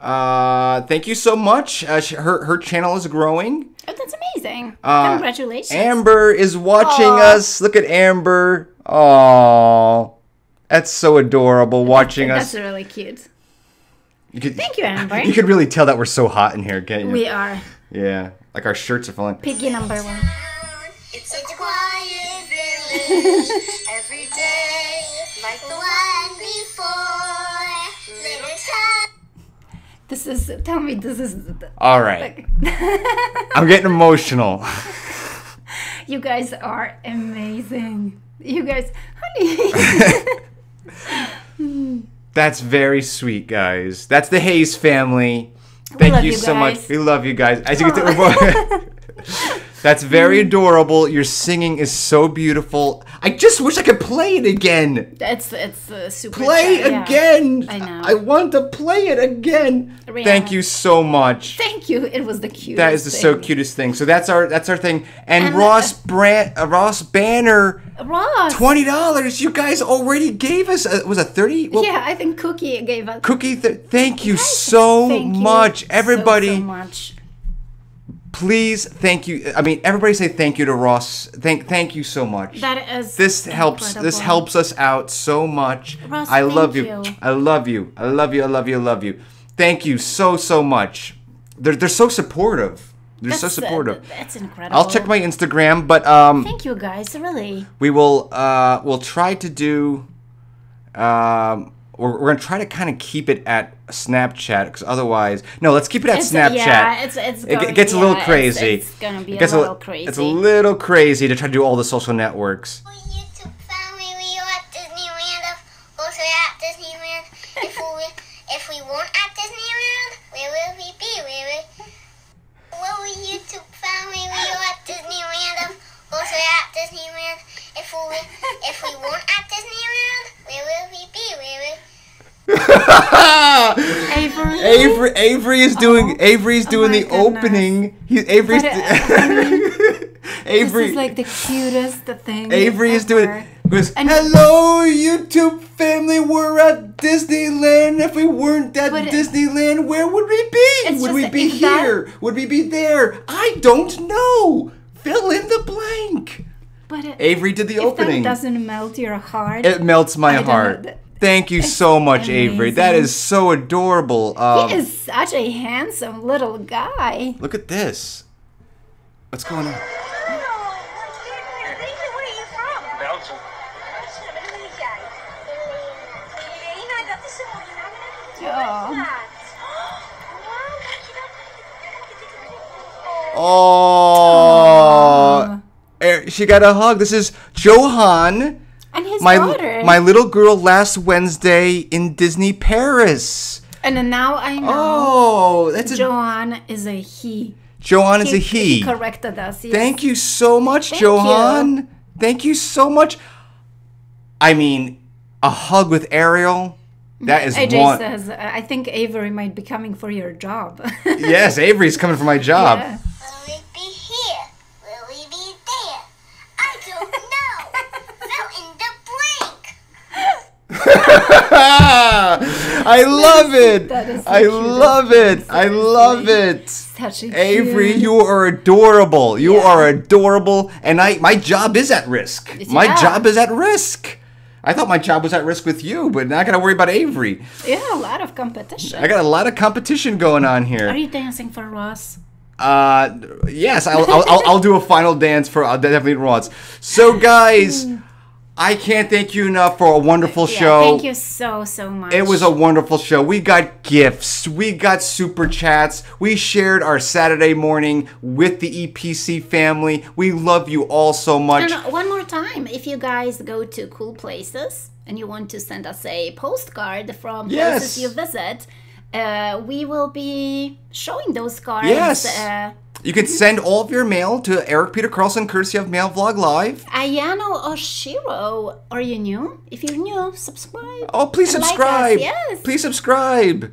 Thank you so much. Her channel is growing. Oh, that's amazing. Congratulations. Amber is watching us. Look at Amber. Aww. That's so adorable watching us. That's really cute. Thank you, Amber. You could really tell that we're so hot in here, can't you? We are. Yeah. Like our shirts are falling. Piggy number one. It's a quiet village. Every day. Like the one before. Little time. This is, tell me this is... All right. I'm getting emotional. You guys are amazing. You guys, honey. That's very sweet, guys. That's the Hayes family. Thank you so much. We love you guys. As you can tell, that's very adorable. Your singing is so beautiful. I just wish I could play it again. It's super. Play again. Yeah, I know. I want to play it again. Rihanna. Thank you so much. Thank you. It was the cutest. That is the so cutest thing. So that's our thing. And Ross Banner. Ross. $20. You guys already gave us. Was a 30? Well, yeah, I think Cookie gave us. Cookie, thank you so much, everybody. So much. Please, thank you. I mean, everybody say thank you to Ross. Thank you so much. That is This helps us out so much. Ross, I love you. I love you. I love you. I love you. I love you. Thank you so much. They're so supportive. They're so supportive. That's incredible. I'll check my Instagram, but thank you guys, really. We will we'll try to do we're going to try to kind of keep it at Snapchat, because otherwise... No, let's keep it at Snapchat. Yeah, it gets a little crazy. It's going to be a little crazy. It's a little crazy to try to do all the social networks. For YouTube family, we are at Disneyland. Also at Disneyland. If we weren't at Disneyland, where would we be? Well, YouTube family, we are at Disneyland. Also at Disneyland. If we weren't at Disneyland, where will we be? Avery is doing the opening. Avery, this is like the cutest thing. Avery is doing it. Goes, hello, YouTube family. We're at Disneyland. If we weren't at Disneyland, where would we be? Would we be here? Would we be there? I don't know. Fill in the blank. But Avery did the opening. If that doesn't melt your heart. It melts my heart. Thank you so much, amazing. Avery. That is so adorable. He is such a handsome little guy. Look at this. What's going on? Hello. Where are you from? Belgium. Oh. She got a hug. This is Johan and his daughter. My little girl last Wednesday in Disney Paris. And now I know. Oh, that's a Johan is a he. Johan is a he. He corrected us. Yes. Thank you so much, Johan. Thank you so much. I mean, a hug with Ariel. That is AJ one. Says, I think Avery might be coming for your job. Yes, Avery's coming for my job. Yeah. Will we be here? Will we be there? I don't know. Fill in the blank. I love it. I love it. I love it. Avery, you are adorable. You are adorable. And my job is at risk. My job is at risk. I thought my job was at risk with you, but now I gotta worry about Avery. Yeah, a lot of competition. I got a lot of competition going on here. Are you dancing for Ross? Yes, I'll do a final dance for definitely Ross. So guys, I can't thank you enough for a wonderful show. Thank you so much. It was a wonderful show. We got gifts. We got super chats. We shared our Saturday morning with the EPC family. We love you all so much. And one more time, if you guys go to cool places and you want to send us a postcard from places you visit, we will be showing those cards. You can send all of your mail to Eric Peter Carlson, courtesy of Mail Vlog Live. Ayano Oshiro, are you new? If you're new, subscribe. Oh, please subscribe. Like us, please subscribe.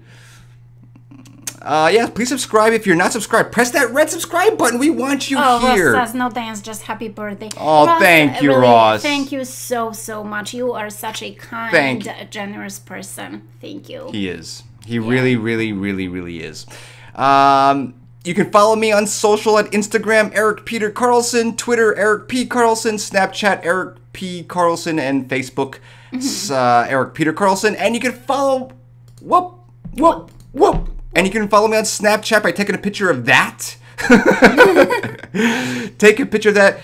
Yeah, please subscribe. If you're not subscribed, press that red subscribe button. We want you here. Ross says no dance, just happy birthday. Oh, Ross, thank you, really, Ross. Thank you so much. You are such a kind, generous person. Thank you. He is. He really, really, really, really is. You can follow me on social at Instagram, Eric Peter Carlson, Twitter, Eric P. Carlson, Snapchat, Eric P. Carlson, and Facebook, Eric Peter Carlson. And you can follow, and you can follow me on Snapchat by taking a picture of that. Take a picture of that.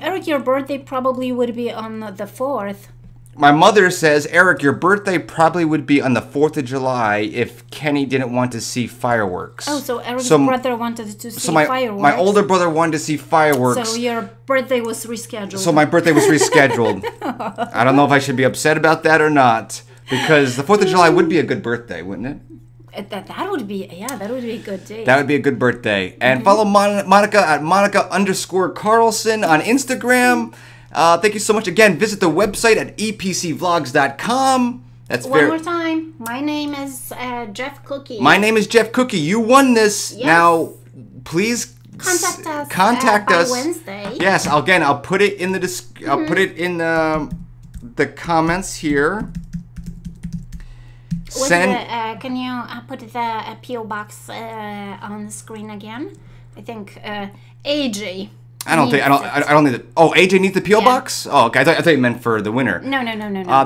Eric, your birthday probably would be on the 4th. My mother says, Eric, your birthday probably would be on the 4th of July if Kenny didn't want to see fireworks. Oh, so Eric's brother wanted to see fireworks. My older brother wanted to see fireworks. So your birthday was rescheduled. So my birthday was rescheduled. I don't know if I should be upset about that or not, because the 4th of July would be a good birthday, wouldn't it? That would be, that would be a good day. That would be a good birthday. And follow Monica at Monica_Carlson on Instagram. Thank you so much. Again, visit the website at epcvlogs.com. That's one more time. My name is Jeff Cookie. My name is Jeff Cookie. You won this. Now, please contact us. Contact us by Wednesday. Yes. Again, I'll put it in the I'll put it in the comments here. Send. Can you put the PO box on the screen again? I think AJ. I don't need the. Oh, AJ needs the PO box. Oh, okay. I thought you meant for the winner. No.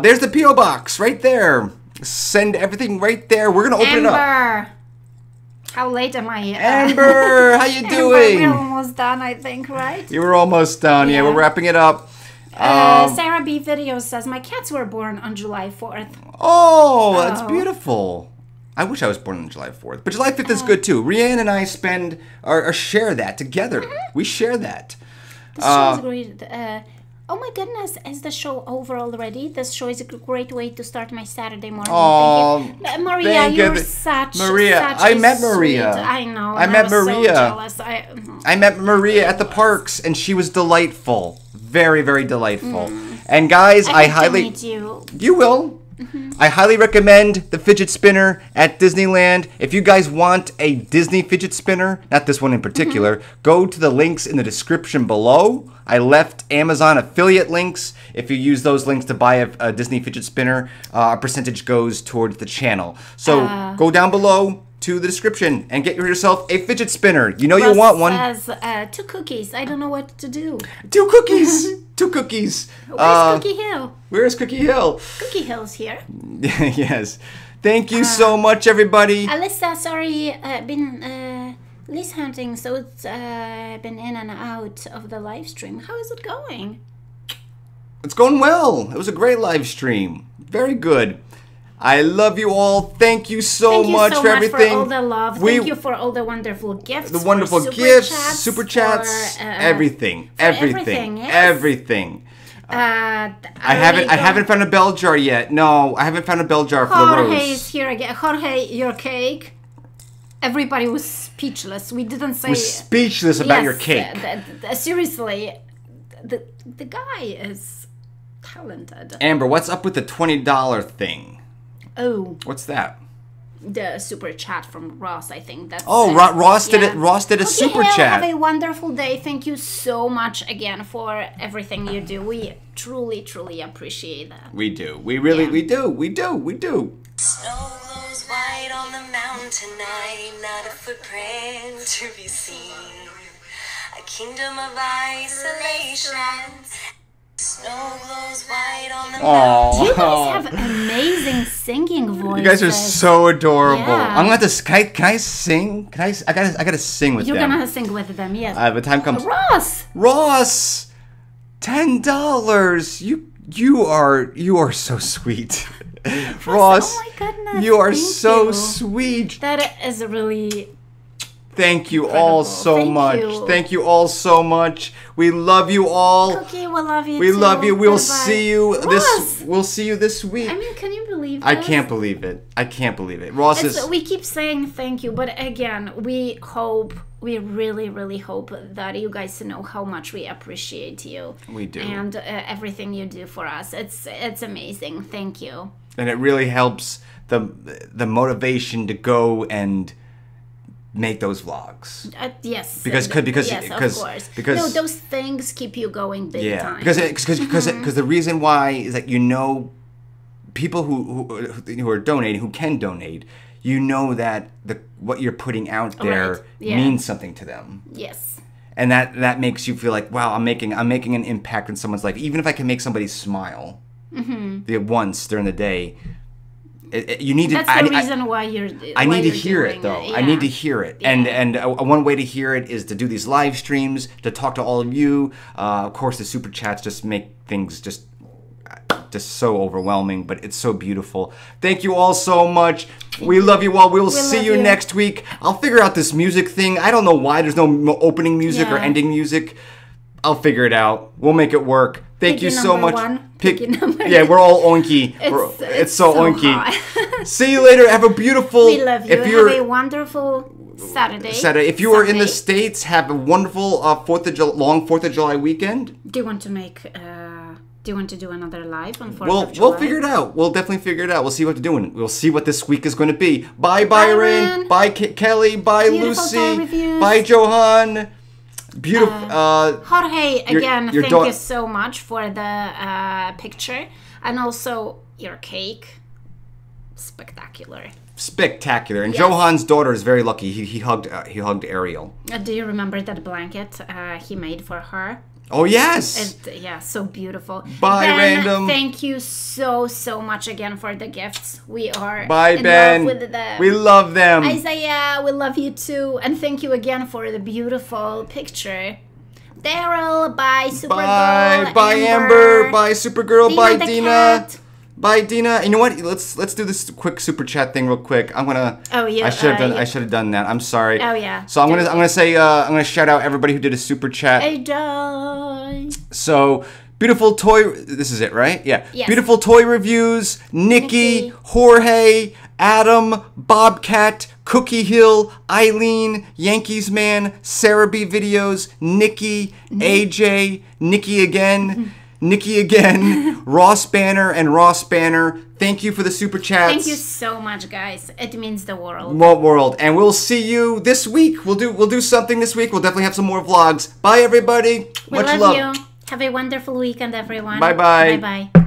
There's the PO box right there. Send everything right there. We're gonna open it up. Amber, how late am I? Amber, how you doing? Amber, we're almost done, I think, right? You were almost done. Yeah, we're wrapping it up. Sarah B Video says my cats were born on July 4th. Oh, that's beautiful. I wish I was born on July 4th, but July 5th is good too. Rianne and I spend or share that together. We share that. This show is great. Oh my goodness, is the show over already? This show is a great way to start my Saturday morning. Oh, Maria, you're such a sweet. I know. I met Maria. So jealous. I met Maria at the parks, and she was delightful. Very, very delightful. And guys, I highly you will. I highly recommend the fidget spinner at Disneyland. If you guys want a Disney fidget spinner, not this one in particular, go to the links in the description below. I left Amazon affiliate links. If you use those links to buy a Disney fidget spinner, a percentage goes towards the channel. So go down below to the description and get yourself a fidget spinner. You know you want one. Says, 2 cookies. I don't know what to do. 2 cookies. 2 cookies. Where's Cookie Hill? Where's Cookie Hill? Cookie Hill's here. Yes. Thank you so much, everybody. Alyssa, sorry, been Liz Hunting, so it's been in and out of the live stream. How is it going? It's going well. It was a great live stream. Very good. I love you all. Thank you so much for everything. Thank you for all the love. Thank you for all the wonderful gifts. The wonderful super chats, everything. Everything. Yes. Everything. I haven't found a bell jar yet. No, I haven't found a bell jar for the rose. Jorge is here again. Jorge, your cake. Everybody was speechless. We didn't say... We're speechless about your cake. Seriously, the guy is talented. Amber, what's up with the $20 thing? Oh. What's that? The super chat from Ross, I think. That's Ross did a super chat. Have a wonderful day. Thank you so much again for everything you do. We truly, truly appreciate that. We do. We really, we do. Snow glows white on the mountain tonight, not a footprint to be seen. A kingdom of isolation. Snow glows white on the mountain. You guys have amazing singing voices. You guys are so adorable. Yeah. I'm gonna have to. Can I sing? Can I? I gotta sing with them. You're gonna sing with them, yes. The time comes. Ross. Ross, $10. You are so sweet. Ross, oh my goodness, you are so sweet. That is really Thank you all so much. We love you all. Cookie, we love you. We love you too. We'll see you We'll see you this week. I mean, can you believe this? I can't believe it. I can't believe it. Ross is. We keep saying thank you, but again, we hope. We really, really hope that you guys know how much we appreciate you. We do. And everything you do for us. It's amazing. Thank you. And it really helps the motivation to go and make those vlogs. Yes. Because those things keep you going big time. Because the reason why is that people who are donating, who can donate, you know that what you're putting out there means something to them. Yes. And that makes you feel like, wow, I'm making an impact in someone's life. Even if I can make somebody smile once during the day, I need to hear it though. Yeah. I need to hear it. Yeah. And one way to hear it is to do these live streams, to talk to all of you. Of course, the super chats just make things just so overwhelming, but it's so beautiful. Thank you all so much. We love you all. We'll see you next week. I'll figure out this music thing. I don't know why there's no opening music or ending music. I'll figure it out. We'll make it work. Thank you so much. Yeah, we're all oinky. It's so oinky. See you later. Have a beautiful. We love you. Have a wonderful Saturday. If you are in the States, have a wonderful long 4th of July weekend. Do you want to make... Do you want to do another live on 4th of July? We'll figure it out. We'll definitely figure it out. We'll see what to do. We'll see what this week is going to be. Bye, Byron. Bye, Kelly. Bye, Lucy. Bye, Johan. Beautiful. Jorge, again, thank you so much for the picture. And also your cake. Spectacular. Spectacular. And Johan's daughter is very lucky. He hugged Ariel. Do you remember that blanket he made for her? Oh, yes. Yeah, so beautiful. Bye, Ben, Random. Thank you so, so much again for the gifts. We are in love with them. We love them. Isaiah, we love you too. And thank you again for the beautiful picture. Daryl, bye, Supergirl. Bye, bye, Amber. Bye, Supergirl. Dina, bye, Dina. Cat. Bye, Dina. And you know what? Let's do this quick super chat thing real quick. I'm gonna. Oh yeah. I should have done that. I'm sorry. Oh yeah. So I'm gonna shout out everybody who did a super chat. Hey, John. So beautiful toy. This is it, right? Yeah. Yes. Beautiful toy reviews. Nikki, Jorge, Adam, Bobcat, Cookie Hill, Eileen, Yankees Man, Sarah B videos, Nikki, AJ, Nikki again. Nikki again, Ross Banner, and Ross Banner. Thank you for the super chats. Thank you so much, guys. It means the world. And we'll see you this week. We'll do something this week. We'll definitely have some more vlogs. Bye, everybody. Much love. Have a wonderful weekend, everyone. Bye bye. Bye bye.